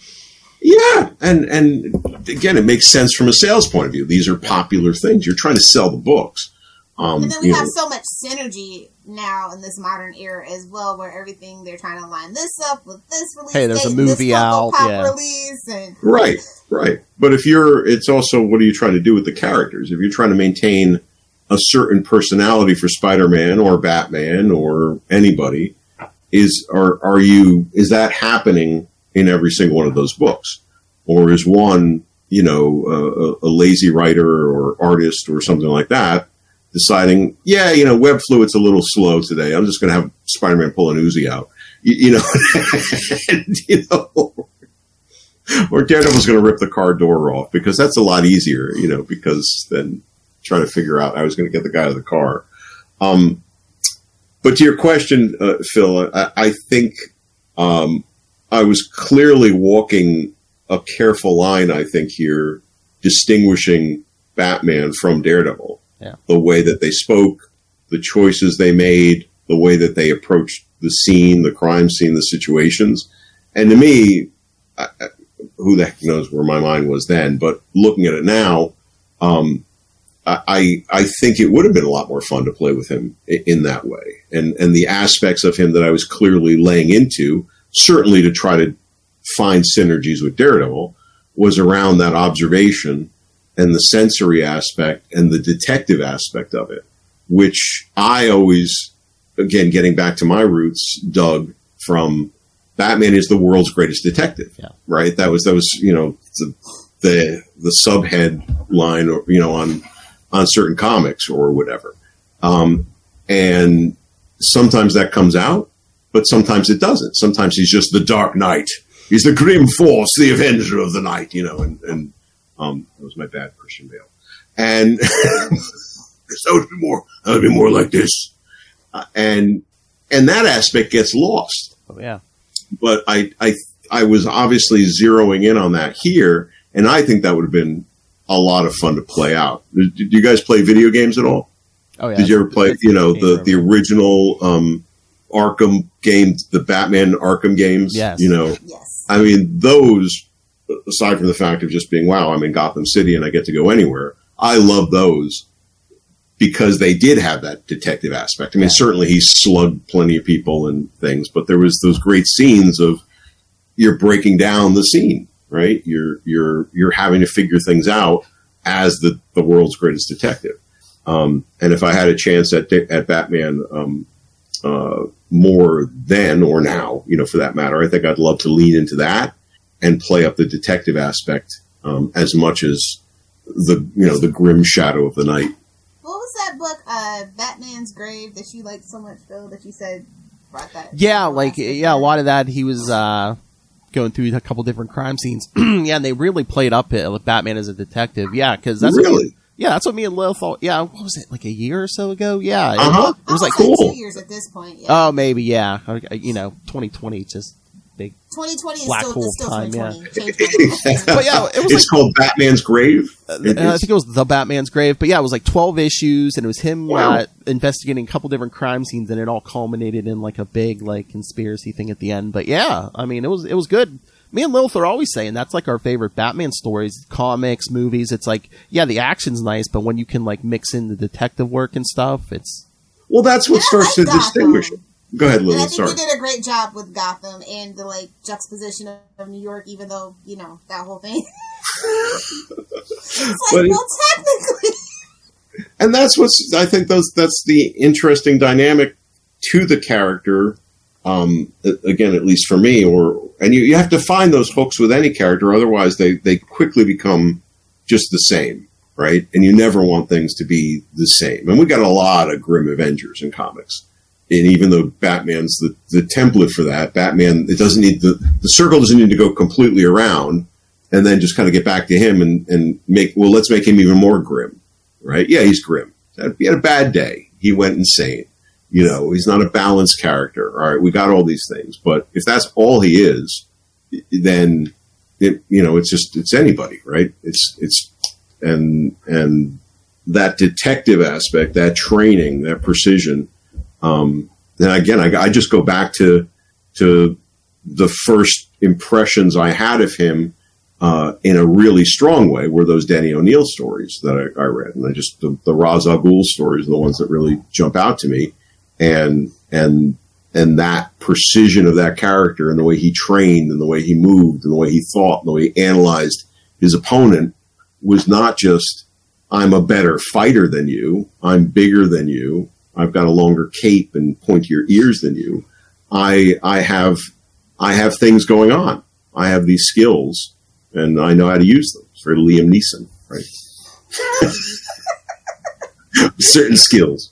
yeah. And, and again, it makes sense from a sales point of view. These are popular things. You're trying to sell the books. Um, and then we have know. so much synergy now in this modern era as well, where everything, they're trying to line this up with this release. Hey, there's date, a movie out. Yeah. Release and right, right. But if you're, it's also, what are you trying to do with the characters? If you're trying to maintain a certain personality for Spider-Man or Batman or anybody, is, are, are you, is that happening in every single one of those books? Or is one, you know, a, a lazy writer or artist or something like that, deciding, yeah, you know, web fluid's a little slow today, I'm just going to have Spider-Man pull an Uzi out, you, you know, and, you know, or Daredevil's going to rip the car door off, because that's a lot easier, you know, because then trying to figure out I was going to get the guy out of the car. Um, but to your question, uh, Phil, I, I think um, I was clearly walking a careful line, I think, here, distinguishing Batman from Daredevil. Yeah. The way that they spoke, the choices they made, the way that they approached the scene, the crime scene, the situations. And to me, I, I, who the heck knows where my mind was then, but looking at it now, um, I, I think it would have been a lot more fun to play with him in, in that way. And, and the aspects of him that I was clearly laying into, certainly to try to find synergies with Daredevil, was around that observation and the sensory aspect and the detective aspect of it, which I always, again, getting back to my roots, dug from Batman is the world's greatest detective, yeah. right? That was, that was, you know, the, the, the subhead line, or, you know, on, on certain comics or whatever. Um, and sometimes that comes out, but sometimes it doesn't. Sometimes he's just the Dark Knight. He's the grim force, the avenger of the night, you know, and, and, Um, that was my bad Christian Bale. And that would be more, that would be more like this. Uh, and, and that aspect gets lost. Oh, yeah. But I, I, I was obviously zeroing in on that here. And I think that would have been a lot of fun to play out. Did, did you guys play video games at all? Oh, yeah. Did you ever play, you know, the, the original, um, Arkham games, the Batman Arkham games? Yes. You know, yes. I mean, those, aside from the fact of just being, wow, I'm in Gotham City and I get to go anywhere. I love those because they did have that detective aspect. I mean, yeah. certainly he slugged plenty of people and things, but there was those great scenes of you're breaking down the scene, right? You're, you're, you're having to figure things out as the, the world's greatest detective. Um, and if I had a chance at, at Batman, um, uh, more then or now, you know, for that matter, I think I'd love to lean into that and play up the detective aspect um, as much as the, you know, the grim shadow of the night. What was that book, uh, Batman's Grave, that you liked so much, Phil, that you said brought that? Yeah, like yeah, a lot of that. He was uh, going through a couple different crime scenes. Yeah, and they really played up it, like Batman as a detective. Yeah, because that's really. What, yeah, that's what me and Lil thought. Yeah, what was it, like a year or so ago? Yeah, uh huh. It was like cool. Two years at this point. Yeah. Oh, maybe yeah. You know, twenty twenty just. twenty twenty black is still, still time, twenty twenty. Yeah. But yeah, it was it's like, called Batman's Grave. Uh, I think it was the Batman's Grave, but yeah, it was like twelve issues, and it was him wow. uh, investigating a couple different crime scenes, and it all culminated in like a big like conspiracy thing at the end. But yeah, I mean, it was it was good. Me and Lilith are always saying that's like our favorite Batman stories, comics, movies. It's like yeah, the action's nice, but when you can like mix in the detective work and stuff, it's well, that's what yeah, starts to distinguish it. Go ahead, Lily. And I think Sorry. you did a great job with Gotham and the like juxtaposition of New York, even though you know that whole thing. It's like, but well, technically. And that's what's. I think those. That's the interesting dynamic to the character. Um, again, at least for me, or and you, you have to find those hooks with any character, otherwise they they quickly become just the same. right? And you never want things to be the same. And we got a lot of grim Avengers in comics. And even though Batman's the, the template for that, Batman, it doesn't need the, the circle doesn't need to go completely around and then just kind of get back to him and, and make, well, let's make him even more grim, right? Yeah, he's grim. He had a bad day. He went insane. You know, he's not a balanced character. All right, we got all these things. But if that's all he is, then, it, you know, it's just, it's anybody, right? It's, it's, and, and that detective aspect, that training, that precision, Um, and again, I, I just go back to, to the first impressions I had of him, uh, in a really strong way were those Denny O'Neil stories that I, I read. And I just, the, the Ra's al Ghul stories are the ones that really jump out to me. And, and, and that precision of that character and the way he trained and the way he moved and the way he thought and the way he analyzed his opponent was not just, I'm a better fighter than you. I'm bigger than you. I've got a longer cape and pointier ears than you. I I have I have things going on. I have these skills, and I know how to use them. It's very Liam Neeson, right? Certain skills.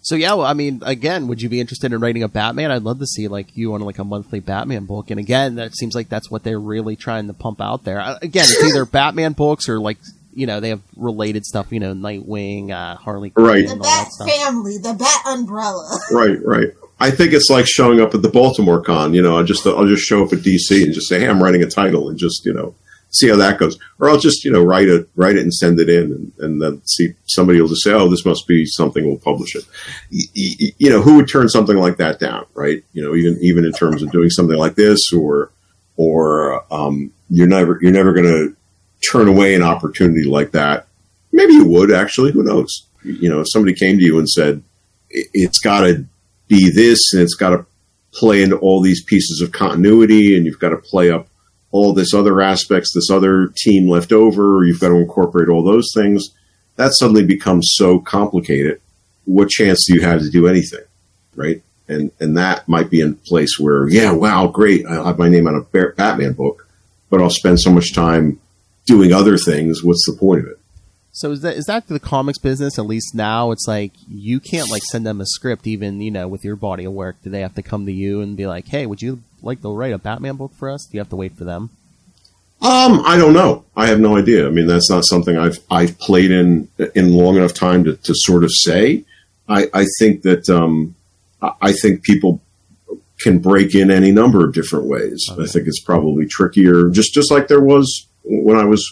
So yeah, well, I mean, again, would you be interested in writing a Batman? I'd love to see like you on like a monthly Batman book. And again, that seems like that's what they're really trying to pump out there. Again, it's either Batman books or like. You know, they have related stuff, you know, Nightwing, uh, Harley Quinn, right. The Bat family, the Bat umbrella. Right, right. I think it's like showing up at the Baltimore Con, you know, I'll just, I'll just show up at D C and just say, hey, I'm writing a title and just, you know, see how that goes. Or I'll just, you know, write it, write it and send it in and, and then see somebody will just say, oh, this must be something, we'll publish it. You, you know, who would turn something like that down, right? You know, even, even in terms of doing something like this or, or, um, you're never, you're never going to turn away an opportunity like that. Maybe you would actually, who knows? You know, if somebody came to you and said, it's got to be this and it's got to play into all these pieces of continuity and you've got to play up all this other aspects, this other team left over, or you've got to incorporate all those things, that suddenly becomes so complicated. What chance do you have to do anything, right? And and that might be a place where, yeah, wow, great, I'll have my name on a Batman book, but I'll spend so much time doing other things, what's the point of it? So is that is that the comics business, at least now, it's like you can't like send them a script even, you know, with your body of work. Do they have to come to you and be like, hey, would you like to write a Batman book for us? Do you have to wait for them? Um, I don't know. I have no idea. I mean, that's not something I've I've played in in long enough time to, to sort of say. I, I think that um, I think people can break in any number of different ways. Okay. I think it's probably trickier, just just like there was when I was,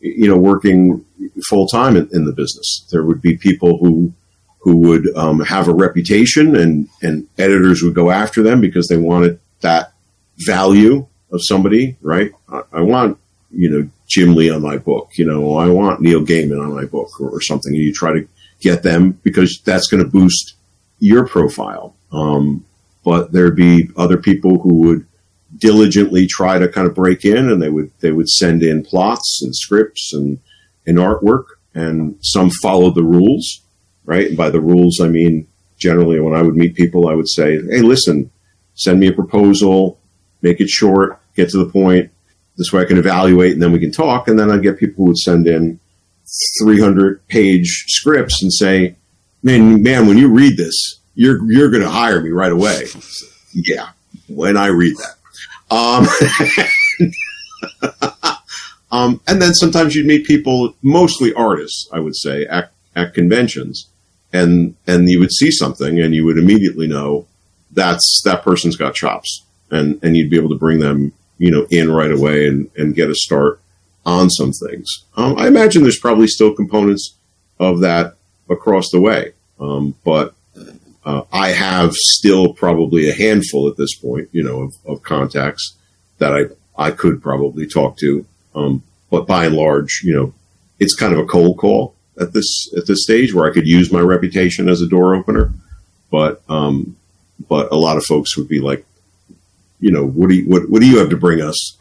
you know, working full time in, in the business. There would be people who who would um, have a reputation, and and editors would go after them because they wanted that value of somebody, right? I, I want, you know, Jim Lee on my book, you know, I want Neil Gaiman on my book or, or something. And you try to get them because that's going to boost your profile. Um, but there'd be other people who would diligently try to kind of break in, and they would they would send in plots and scripts and and artwork, and some followed the rules, right? And by the rules, I mean generally when I would meet people, I would say, hey, listen, send me a proposal, make it short, get to the point, this way I can evaluate and then we can talk. And then I'd get people who would send in three hundred page scripts and say, man man when you read this, you're you're gonna hire me right away. Yeah, when I read that. Um, um, and then sometimes you'd meet people, mostly artists, I would say, at, at conventions, and, and you would see something and you would immediately know that's, that person's got chops, and, and you'd be able to bring them, you know, in right away and, and get a start on some things. Um, I imagine there's probably still components of that across the way. Um, but Uh, I have still probably a handful at this point, you know, of, of contacts that I, I could probably talk to. Um, but by and large, you know, it's kind of a cold call at this, at this stage where I could use my reputation as a door opener. But, um, but a lot of folks would be like, you know, what do you, what, what do you have to bring us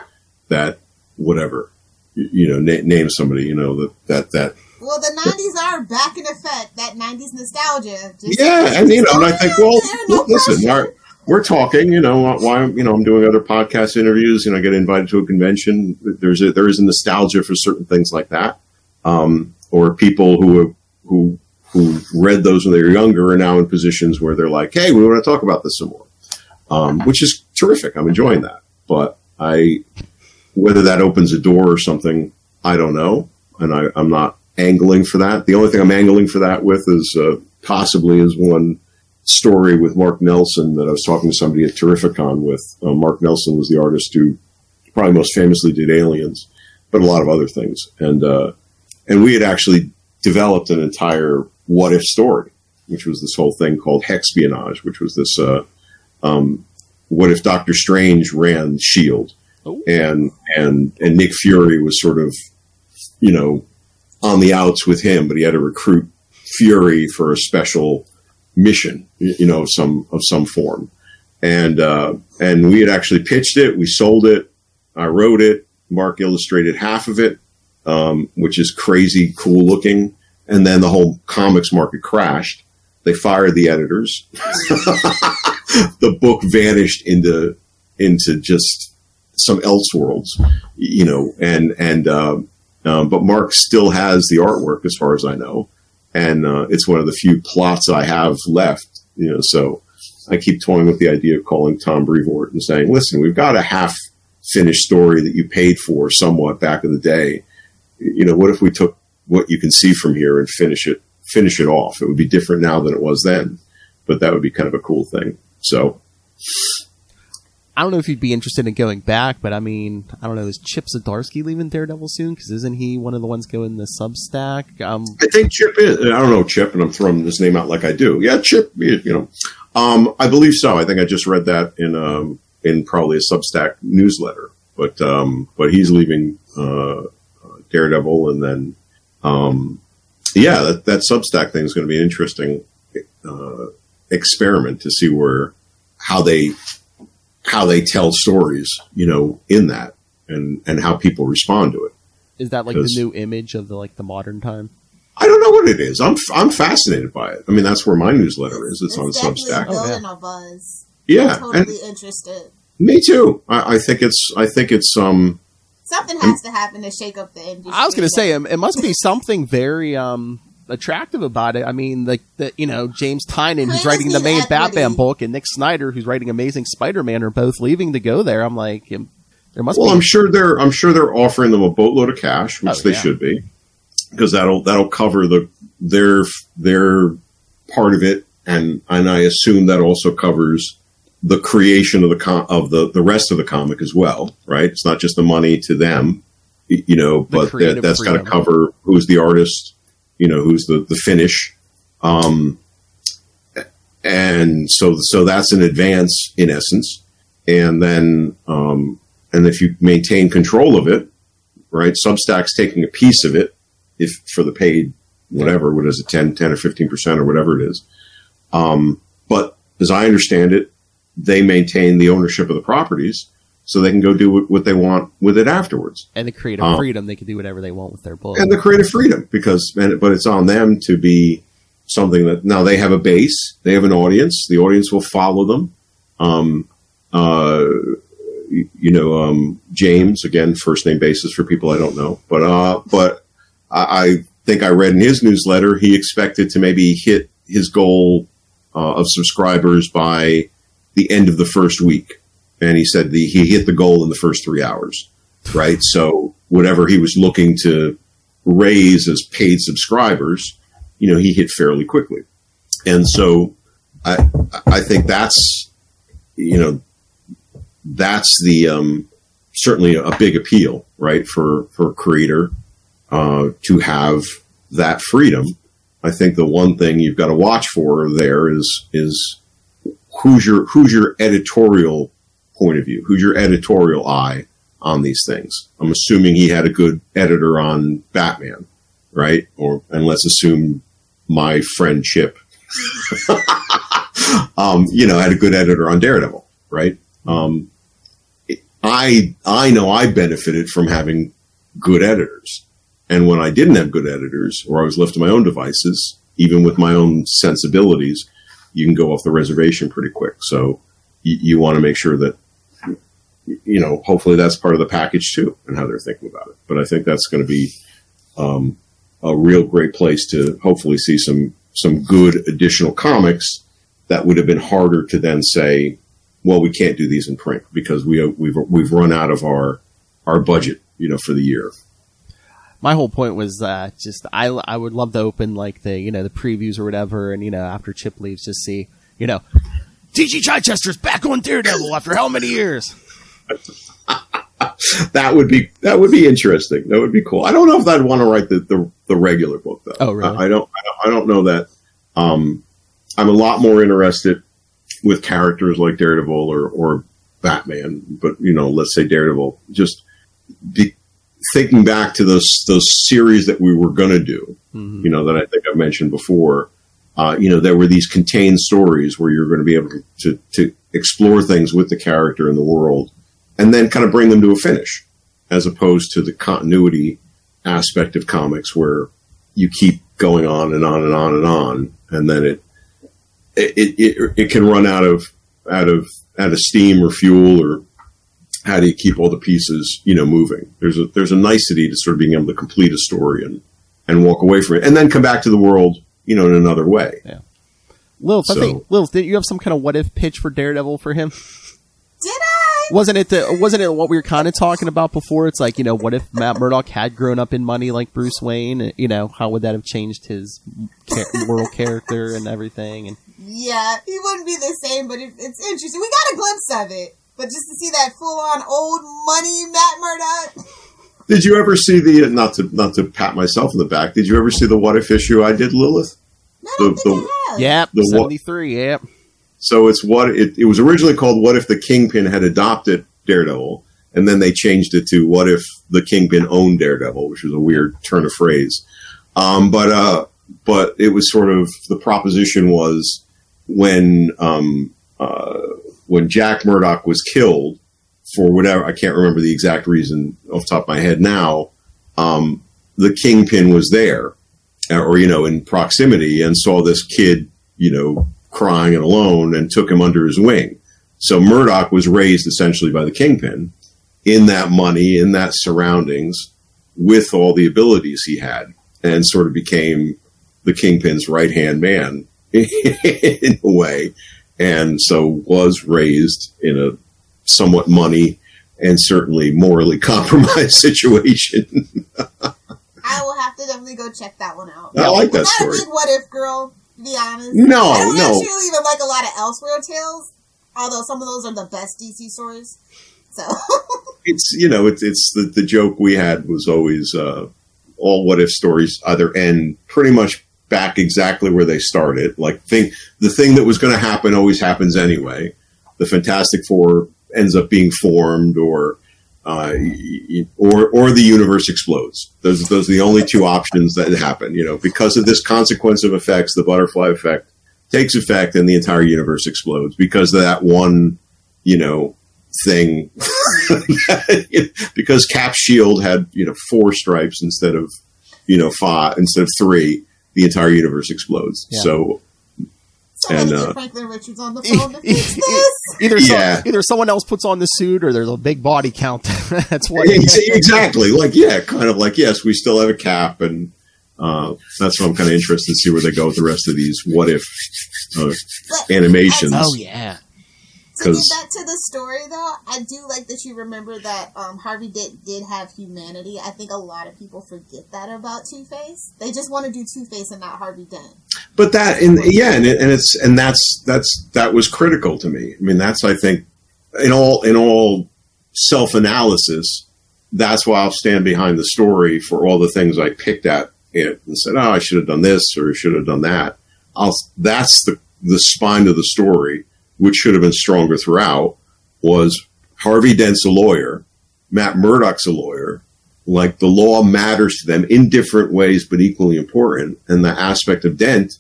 that whatever, you, you know, na- name somebody, you know, that, that, that. Well, the nineties are back in effect, that nineties nostalgia. Just yeah, and, you know, and I think, well, no listen, we're, we're talking, you know, why, you know, I'm doing other podcast interviews, you know, I get invited to a convention. There's a, there is a nostalgia for certain things like that. um, or people who who who read those when they were younger are now in positions where they're like, hey, we want to talk about this some more, um, which is terrific. I'm enjoying that. But I, whether that opens a door or something, I don't know. And I, I'm not angling for that. The only thing I'm angling for that with is uh, possibly is one story with Mark Nelson that I was talking to somebody at Terrificon with. Uh, Mark Nelson was the artist who probably most famously did Aliens, but a lot of other things. And, uh, and we had actually developed an entire what-if story, which was this whole thing called Hexpionage, which was this uh, um, what if Doctor Strange ran S H I E L D Oh. And, and, and Nick Fury was sort of, you know, on the outs with him, but he had to recruit Fury for a special mission, you know, some of some form. And, uh, and we had actually pitched it. We sold it. I wrote it. Mark illustrated half of it, um, which is crazy, cool looking. And then the whole comics market crashed. They fired the editors. The book vanished into, into just some Elseworlds, you know, and, and, um, Um, but Mark still has the artwork, as far as I know, and uh, it's one of the few plots I have left. You know, so I keep toying with the idea of calling Tom Brevoort and saying, "Listen, we've got a half-finished story that you paid for somewhat back in the day. You know, what if we took what you can see from here and finish it, finish it off? It would be different now than it was then, but that would be kind of a cool thing." So. I don't know if you'd be interested in going back, but I mean, I don't know. Is Chip Zdarsky leaving Daredevil soon? Because isn't he one of the ones going the Substack? Um, I think Chip is. I don't know Chip, and I'm throwing his name out like I do. Yeah, Chip. You know, um, I believe so. I think I just read that in um, in probably a Substack newsletter. But um, but he's leaving uh, Daredevil, and then um, yeah, that, that Substack thing is going to be an interesting uh, experiment to see where how they. how they tell stories, you know, in that and, and how people respond to it. Is that like the new image of the, like the modern time? I don't know what it is. I'm, I'm fascinated by it. I mean, that's where my newsletter is. It's, it's on Substack. Building a buzz. Yeah. I'm totally and interested. Me too. I, I think it's, I think it's, um, something has to happen to shake up the industry. I was going to say, it must be something very, um, attractive about it. I mean, like the, you know, James Tynion, who's writing the main Batman book, and Nick Snyder, who's writing Amazing Spider-Man, are both leaving to go there. I'm like, there must. Well, be I'm sure they're. I'm sure they're offering them a boatload of cash, which oh, they yeah. should be, because that'll that'll cover the their their part of it, and and I assume that also covers the creation of the com of the the rest of the comic as well, right? It's not just the money to them, you know, but that, that's got to cover who's the artist. You know, who's the, the finish. Um, and so, so that's an advance in essence. And then, um, and if you maintain control of it, right, Substack's taking a piece of it if for the paid, whatever, what is it, ten, ten or fifteen percent or whatever it is. Um, but as I understand it, they maintain the ownership of the properties so they can go do what they want with it afterwards. And the creative um, freedom. They can do whatever they want with their book. And the creative freedom, because, and, but it's on them to be something that, now they have a base, they have an audience, the audience will follow them. Um, uh, you, you know, um, James, again, first name basis for people I don't know, but, uh, but I, I think I read in his newsletter, he expected to maybe hit his goal uh, of subscribers by the end of the first week. And he said the, he hit the goal in the first three hours, right? So whatever he was looking to raise as paid subscribers, you know, he hit fairly quickly. And so I, I think that's, you know, that's the um, certainly a big appeal, right, for, for a creator uh, to have that freedom. I think the one thing you've got to watch for there is is who's your who's your editorial point of view, who's your editorial eye on these things. I'm assuming he had a good editor on Batman, right? Or, and let's assume my friend Chip, um, you know, had a good editor on Daredevil, right? Um, it, I, I know I benefited from having good editors. And when I didn't have good editors, or I was left to my own devices, even with my own sensibilities, you can go off the reservation pretty quick. So you, you want to make sure that, you know, hopefully that's part of the package too, and how they're thinking about it. But I think that's going to be um, a real great place to hopefully see some some good additional comics that would have been harder to then say, well, we can't do these in print because we have, we've we've run out of our our budget, you know, for the year. My whole point was uh, just I I would love to open like the you know the previews or whatever, and you know after Chip leaves, just see you know D G. Chichester's back on Daredevil after how many years. That would be that would be interesting. That would be cool. I don't know if I'd want to write the, the, the regular book though. Oh, really? I, I don't I don't know that. Um, I'm a lot more interested with characters like Daredevil or or Batman, but you know, let's say Daredevil. Just be, thinking back to those those series that we were going to do, mm-hmm. you know, that I think I've mentioned before. Uh, you know, there were these contained stories where you're going to be able to, to to explore things with the character and the world, and then kind of bring them to a finish, as opposed to the continuity aspect of comics where you keep going on and on and on and on, and then it it it, it can run out of out of out of steam or fuel, or how do you keep all the pieces, you know, moving? There's a there's a nicety to sort of being able to complete a story and and walk away from it, and then come back to the world, you know, in another way. Yeah. Lilith, so, I think, Lilith, did you have some kind of what if pitch for Daredevil for him? Did I? Wasn't it the, wasn't it what we were kind of talking about before? It's like, you know, what if Matt Murdock had grown up in money like Bruce Wayne? You know, how would that have changed his moral character and everything? And yeah, he wouldn't be the same, but it, it's interesting. We got a glimpse of it, but just to see that full-on old money Matt Murdock. Did you ever see the, not to not to pat myself in the back, did you ever see the what if issue I did, Lilith? No, I don't the, think the, I have. Yep, the seventy-three, what, yep. So it's what it, it was originally called. What if the Kingpin had adopted Daredevil, and then they changed it to what if the Kingpin owned Daredevil, which was a weird turn of phrase. Um, but uh, but it was sort of the proposition was when um, uh, when Jack Murdock was killed for whatever, I can't remember the exact reason off the top of my head now. Um, the Kingpin was there, or you know, in proximity, and saw this kid, you know, crying and alone, and took him under his wing. So Murdoch was raised essentially by the Kingpin in that money, in that surroundings, with all the abilities he had, and sort of became the Kingpin's right-hand man in a way, and so was raised in a somewhat money and certainly morally compromised situation. I will have to definitely go check that one out. I like that Is that story. A big what if, girl? To be honest. No, I don't no. actually even like a lot of Elseworlds tales, although some of those are the best D C stories. So it's, you know, it's it's the, the joke we had was always uh, all what if stories either end pretty much back exactly where they started. Like think the thing that was going to happen always happens anyway. The Fantastic Four ends up being formed, or uh, or or the universe explodes. Those those are the only two options that happen, you know, because of this consequence of effects. The butterfly effect takes effect, and the entire universe explodes because of that one, you know, thing. Because Cap's shield had, you know, four stripes instead of, you know, five instead of three. The entire universe explodes. Yeah. So. So and, uh, Franklin Richards on the phone to fix this. Either, yeah. some, either someone else puts on the suit, or there's a big body count. That's what exactly like. Yeah, kind of like yes, we still have a Cap, and uh, that's why I'm kind of interested to see where they go with the rest of these what if uh, but, animations. As, oh yeah. To get back to the story though, I do like that you remember that um, Harvey Dent did have humanity. I think a lot of people forget that about Two-Face. They just want to do Two-Face and not Harvey Dent. But that, and yeah, and, it, and it's and that's that's that was critical to me. I mean, that's I think in all in all self analysis, that's why I'll stand behind the story for all the things I picked at it and said, oh, I should have done this or should have done that. I'll that's the the spine of the story, which should have been stronger throughout, was Harvey Dent's a lawyer, Matt Murdock's a lawyer. Like the law matters to them in different ways, but equally important. And the aspect of Dent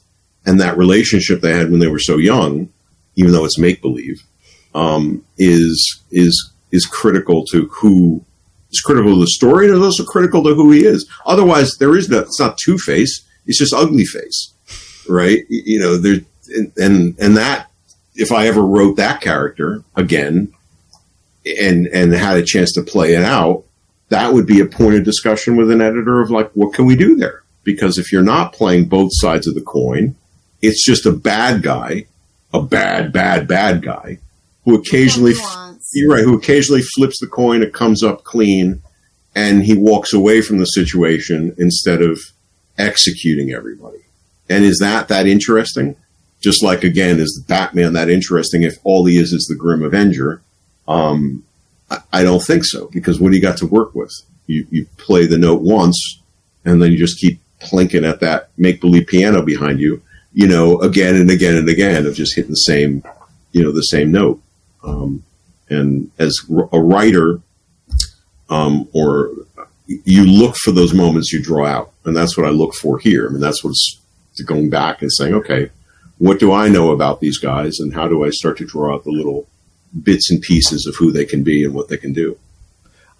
and that relationship they had when they were so young, even though it's make-believe, um, is, is, is critical to who is critical to the story. And it's also critical to who he is. Otherwise there is no, it's not Two-Face. It's just Ugly Face. Right. You know, there, and, and, and that, if I ever wrote that character again and, and had a chance to play it out, that would be a point of discussion with an editor of like, what can we do there? because if you're not playing both sides of the coin, it's just a bad guy, a bad, bad, bad guy who occasionally, you're right, who occasionally flips the coin, it comes up clean, and he walks away from the situation instead of executing everybody. And is that that interesting? Just like, again, is Batman that interesting if all he is is the Grim Avenger? Um, I, I don't think so, because what do you got to work with? You, you play the note once, and then you just keep plinking at that make-believe piano behind you, you know, again and again and again, of just hitting the same, you know, the same note. Um, and as a writer, um, or you look for those moments you draw out, and that's what I look for here. I mean, that's what's going back and saying, okay, what do I know about these guys, and how do I start to draw out the little bits and pieces of who they can be and what they can do?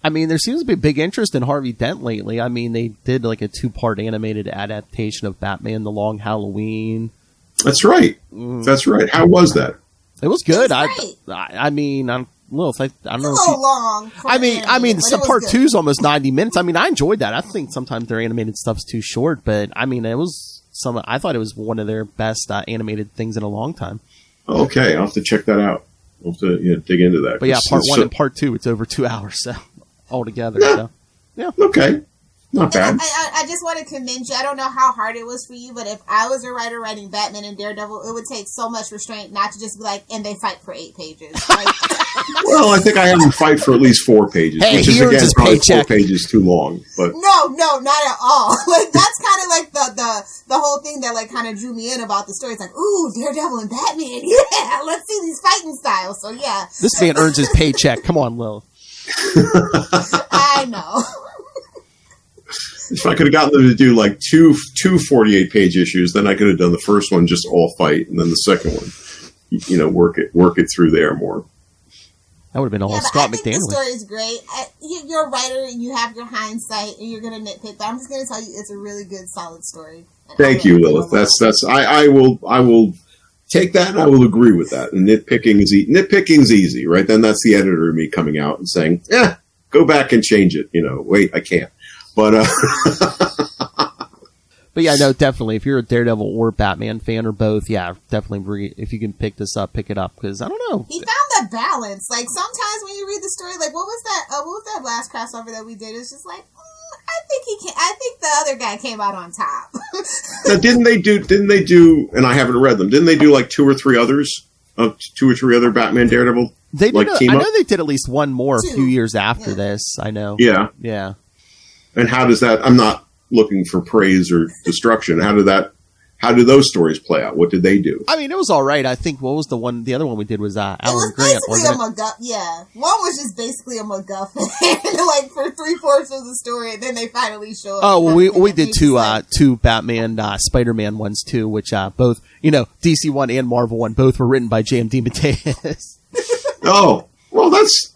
I mean, there seems to be big interest in Harvey Dent lately. I mean, they did like a two-part animated adaptation of Batman: The Long Halloween. That's right. Mm. That's right. How was that? It was good. I, I, I mean, I'm little. I, I don't know. It's so long. I mean, I mean, part two is almost ninety minutes. I mean, I enjoyed that. I think sometimes their animated stuff's too short, but I mean, it was some. I thought it was one of their best uh, animated things in a long time. Okay, I'll have to check that out. We'll have to, you know, dig into that. But yeah, part one so and part two. It's over two hours. So. Altogether, yeah. So. Yeah. Okay. Not bad. And I, I, I just want to commend you. I don't know how hard it was for you, but if I was a writer writing Batman and Daredevil, it would take so much restraint not to just be like, and they fight for eight pages. Like, well, I think I had them fight for at least four pages, hey, which is, again, probably paycheck. four pages too long. But No, no, not at all. Like, that's kind of like the, the, the whole thing that like kind of drew me in about the story. It's like, ooh, Daredevil and Batman. Yeah, let's see these fighting styles. So, yeah. This man earns his paycheck. Come on, Lil. I know. If I could have gotten them to do like two two forty-eight page issues, then I could have done the first one just all fight, and then the second one, you know, work it work it through there more. That would have been all yeah, Scott McDaniel. The story is great. I, you, you're a writer, and you have your hindsight, and you're going to nitpick. But I'm just going to tell you, it's a really good, solid story. Thank you, Lilith. That's that's. I, I will I will take that, and I will agree with that. And nitpicking is, e nitpicking is easy, right? Then that's the editor of me coming out and saying, eh, go back and change it. You know, wait, I can't. But, uh, but yeah, no, definitely. If you're a Daredevil or Batman fan or both, yeah, definitely. Re if you can pick this up, pick it up. Because I don't know. He found the balance. Like sometimes when you read the story, like what was that? Uh, what was that last crossover that we did? It's just like, I think he can, I think the other guy came out on top. Now, didn't they do? Didn't they do? And I haven't read them. Didn't they do like two or three others of uh, two or three other Batman Daredevil? They did like, a, team I up? know they did at least one more two. a few years after yeah. this. I know. Yeah, yeah. And how does that? I'm not looking for praise or destruction. How did that? How do those stories play out? What did they do? I mean, it was all right. I think what was the one? The other one we did was uh, Alan it was Grant. Basically wasn't a MacGuff. Yeah, one was just basically a MacGuffin, like for three fourths of the story, and then they finally show up. Oh, well, we we did two uh, two Batman uh, Spider-Man ones too, which uh, both you know D C one and Marvel one both were written by J M D Mateus. Oh, well, that's.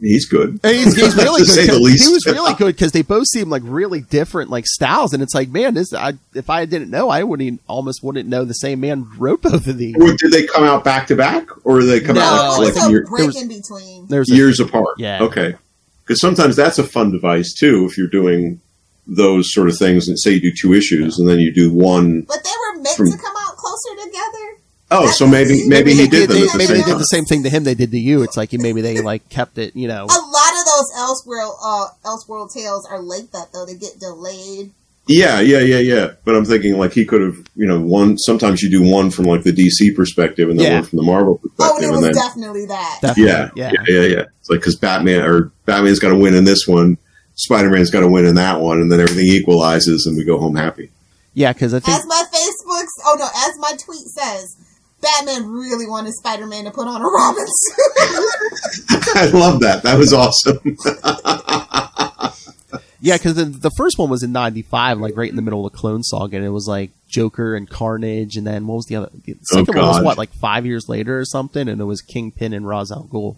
He's good. He's, he's really to good. Say the least. He was really good because they both seem like really different, like styles, and it's like, man, this. I, if I didn't know, I wouldn't even, almost wouldn't know the same man wrote both of these. Or did they come out back to back, or did they come no, out like, like a year, break was, in between? There's years a, apart. Yeah. Okay. Because sometimes that's a fun device too, if you're doing those sort of things, and say you do two issues, yeah. and then you do one. But they were meant from, to come out closer together. Oh, so maybe maybe he did them at the same time. Maybe they did the same thing to him they did to you. It's like maybe they like kept it, you know. A lot of those Elseworld uh, Elseworld tales are like that though. They get delayed. Yeah, yeah, yeah, yeah. But I'm thinking like he could have, you know, one. Sometimes you do one from like the D C perspective and then yeah. one from the Marvel perspective. Oh, it was and then, definitely that. Definitely, yeah, yeah, yeah, yeah, yeah. It's like because Batman or Batman's got to win in this one, Spider-Man's got to win in that one, and then everything equalizes and we go home happy. Yeah, because I think as my Facebook's oh no, as my tweet says. Batman really wanted Spider-Man to put on a Robin suit. I love that. That was awesome. Yeah, because the, the first one was in ninety-five, like right in the middle of the Clone Saga, and it was like Joker and Carnage, and then what was the other? The second oh, one was what, like five years later or something, and it was Kingpin and Ra's al Ghul.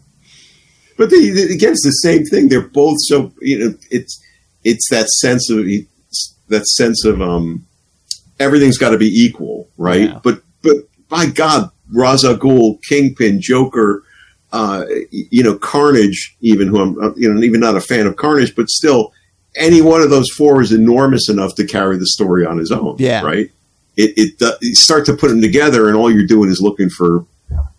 But they, they, again, it's the same thing. They're both so you know, it's it's that sense of that sense of um, everything's got to be equal, right? Yeah. But but. By God, Ra's al Ghul, Kingpin, Joker, uh, you know, Carnage, even who I'm, you know, even not a fan of Carnage, but still any one of those four is enormous enough to carry the story on his own. Yeah. Right. It, it, uh, you start to put them together and all you're doing is looking for,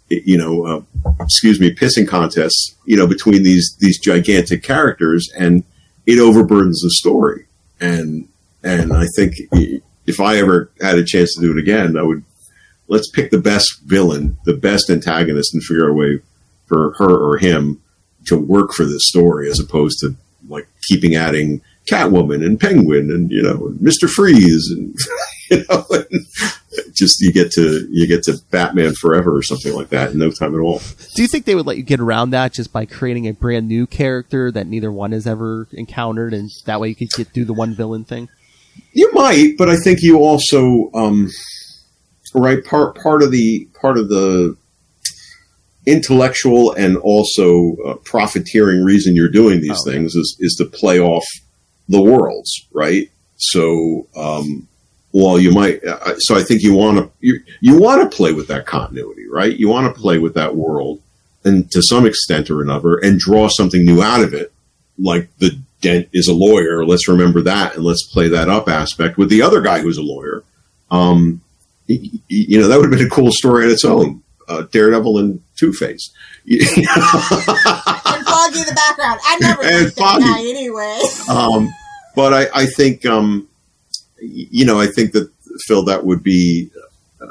you know, uh, excuse me, pissing contests, you know, between these, these gigantic characters, and it overburdens the story. And, and I think if I ever had a chance to do it again, I would, let's pick the best villain, the best antagonist, and figure a way for her or him to work for this story, as opposed to like keeping adding Catwoman and Penguin and, you know, Mister Freeze and, you know, and just, you get to, you get to Batman Forever or something like that in no time at all. Do you think they would let you get around that just by creating a brand new character that neither one has ever encountered, and that way you could get through the one villain thing? You might, but I think you also, um, right. Part, part of the, part of the, intellectual and also uh, profiteering reason you're doing these oh, things is, is to play off the worlds. Right. So, um, well, you might, uh, so I think you want to, you, you want to play with that continuity, right? You want to play with that world, and to some extent or another, and draw something new out of it. Like the Dent is a lawyer. Let's remember that. And let's play that up aspect with the other guy who's a lawyer. Um, you, you know, that would have been a cool story on its own. Uh, Daredevil and Two-Face. And Foggy in the background. I never and Foggy. That guy anyway. um, but I, I think, um, you know, I think that, Phil, that would be, uh,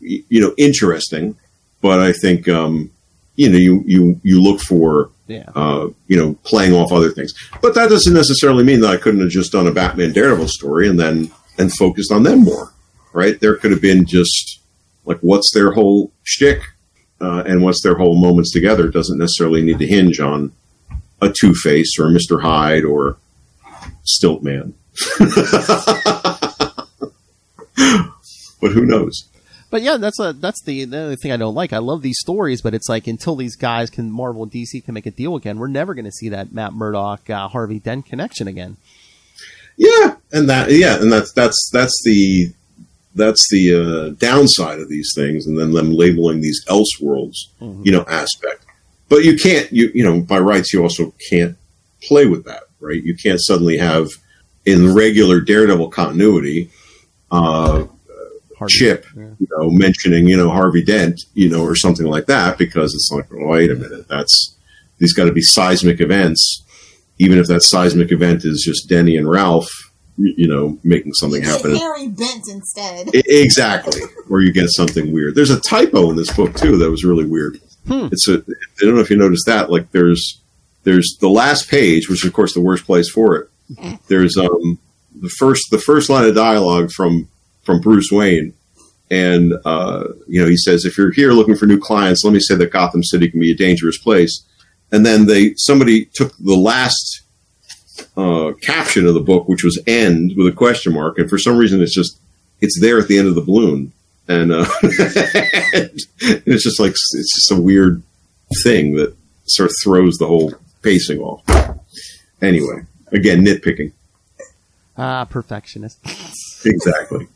you know, interesting. But I think, um, you know, you, you, you look for, yeah. uh, you know, playing off other things. But that doesn't necessarily mean that I couldn't have just done a Batman Daredevil story and then and focused on them more, right? There could have been just... like, what's their whole shtick, uh, and what's their whole moments together doesn't necessarily need to hinge on a Two-Face or a Mister Hyde or Stiltman. But who knows? But yeah, that's a, that's the, the other thing I don't like. I love these stories, but it's like, until these guys can, Marvel and D C can make a deal again, we're never going to see that Matt Murdock, uh, Harvey Dent connection again. Yeah, and that yeah, and that's that's that's the. That's the uh, downside of these things, and then them labeling these Elseworlds, mm-hmm. you know, aspect. But you can't, you you know, by rights, you also can't play with that, right? You can't suddenly have in regular Daredevil continuity, uh, Harvey, Chip, yeah. you know, mentioning you know Harvey Dent, you know, or something like that, because it's like, oh, wait a minute, that's these got to be seismic events, even if that seismic event is just Denny and Ralph. You know, making something happen. Harry Bent instead. Exactly. Or you get something weird. There's a typo in this book too that was really weird. Hmm. It's a. I don't know if you noticed that. Like there's, there's the last page, which is of course the worst place for it. Okay. There's um the first the first line of dialogue from from Bruce Wayne, and uh you know he says, if you're here looking for new clients, let me say that Gotham City can be a dangerous place. And then they somebody took the last. Uh, caption of the book, which was end with a question mark, and for some reason it's just it's there at the end of the balloon, and, uh, and it's just like it's just a weird thing that sort of throws the whole pacing off. Anyway, again, nitpicking. Ah, perfectionist. Exactly.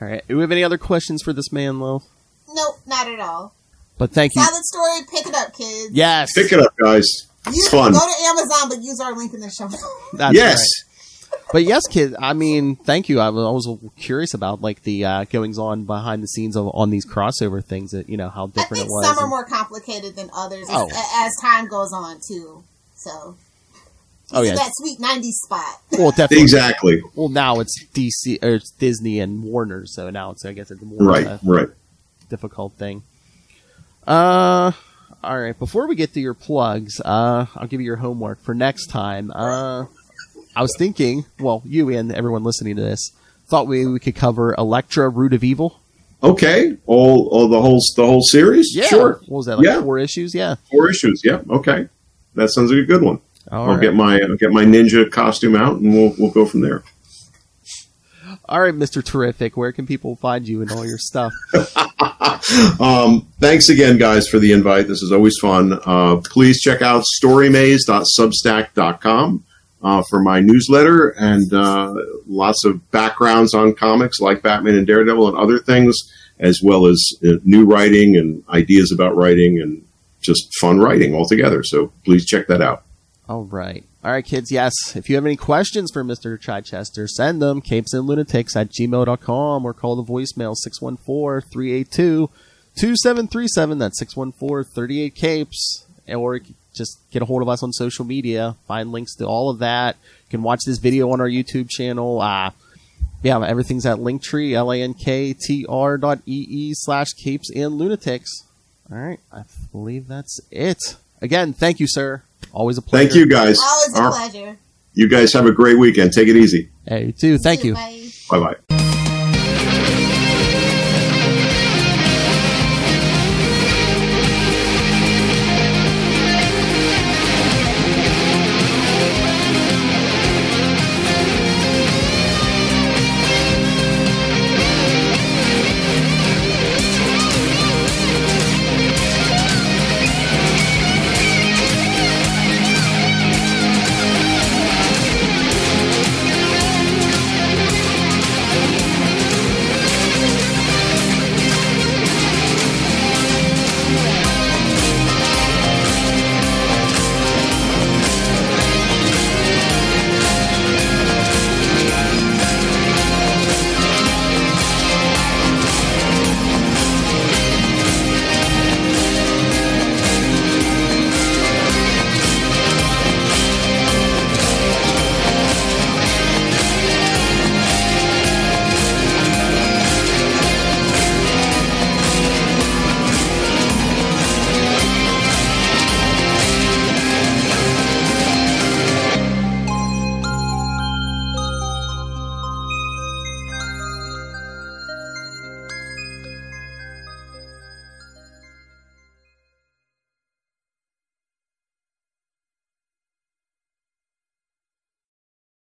All right. Do we have any other questions for this man, Lo? Nope, not at all. But thank you. Solid story. Pick it up, kids. Yes, pick it up, guys. You can go to Amazon, but use our link in the show. That's yes. Right. But yes, kid, I mean, thank you. I was, I was curious about like the uh, goings on behind the scenes of on these crossover things that, you know, how different I think it was. Some are and, more complicated than others oh. as, as time goes on, too. So oh, yeah. that sweet nineties spot. Well, definitely. Exactly. Well, now it's D C or it's Disney and Warner. So now it's, I guess, it's more right, a right. difficult thing. Uh... All right, before we get to your plugs, uh, I'll give you your homework for next time. Uh, I was thinking, well, you and everyone listening to this, thought we, we could cover Elektra, Root of Evil. Okay, all, all the whole the whole series? Yeah. Sure. What was that, like yeah. four issues? Yeah. Four issues, yeah, okay. That sounds like a good one. All I'll, right. get my, I'll get my ninja costume out, and we'll, we'll go from there. All right, Mister Terrific, where can people find you and all your stuff? Um, thanks again, guys, for the invite. This is always fun. Uh, please check out story maze dot substack dot com uh, for my newsletter and uh, lots of backgrounds on comics like Batman and Daredevil and other things, as well as uh, new writing and ideas about writing and just fun writing altogether. So please check that out. All right. All right, kids, yes. If you have any questions for Mister Chichester, send them capesandlunatics at gmail dot com or call the voicemail six one four, three eight two, two seven three seven. That's six one four, three eight, CAPES. Or just get a hold of us on social media. Find links to all of that. You can watch this video on our YouTube channel. Uh, yeah, everything's at Linktree, L A N K T R dot E E slash Capes and Lunatics. All right, I believe that's it. Again, thank you, sir. Always a pleasure. Thank you, guys. Always a Our, pleasure. You guys have a great weekend. Take it easy. Hey, you too. Thank you. Too, you. Bye bye.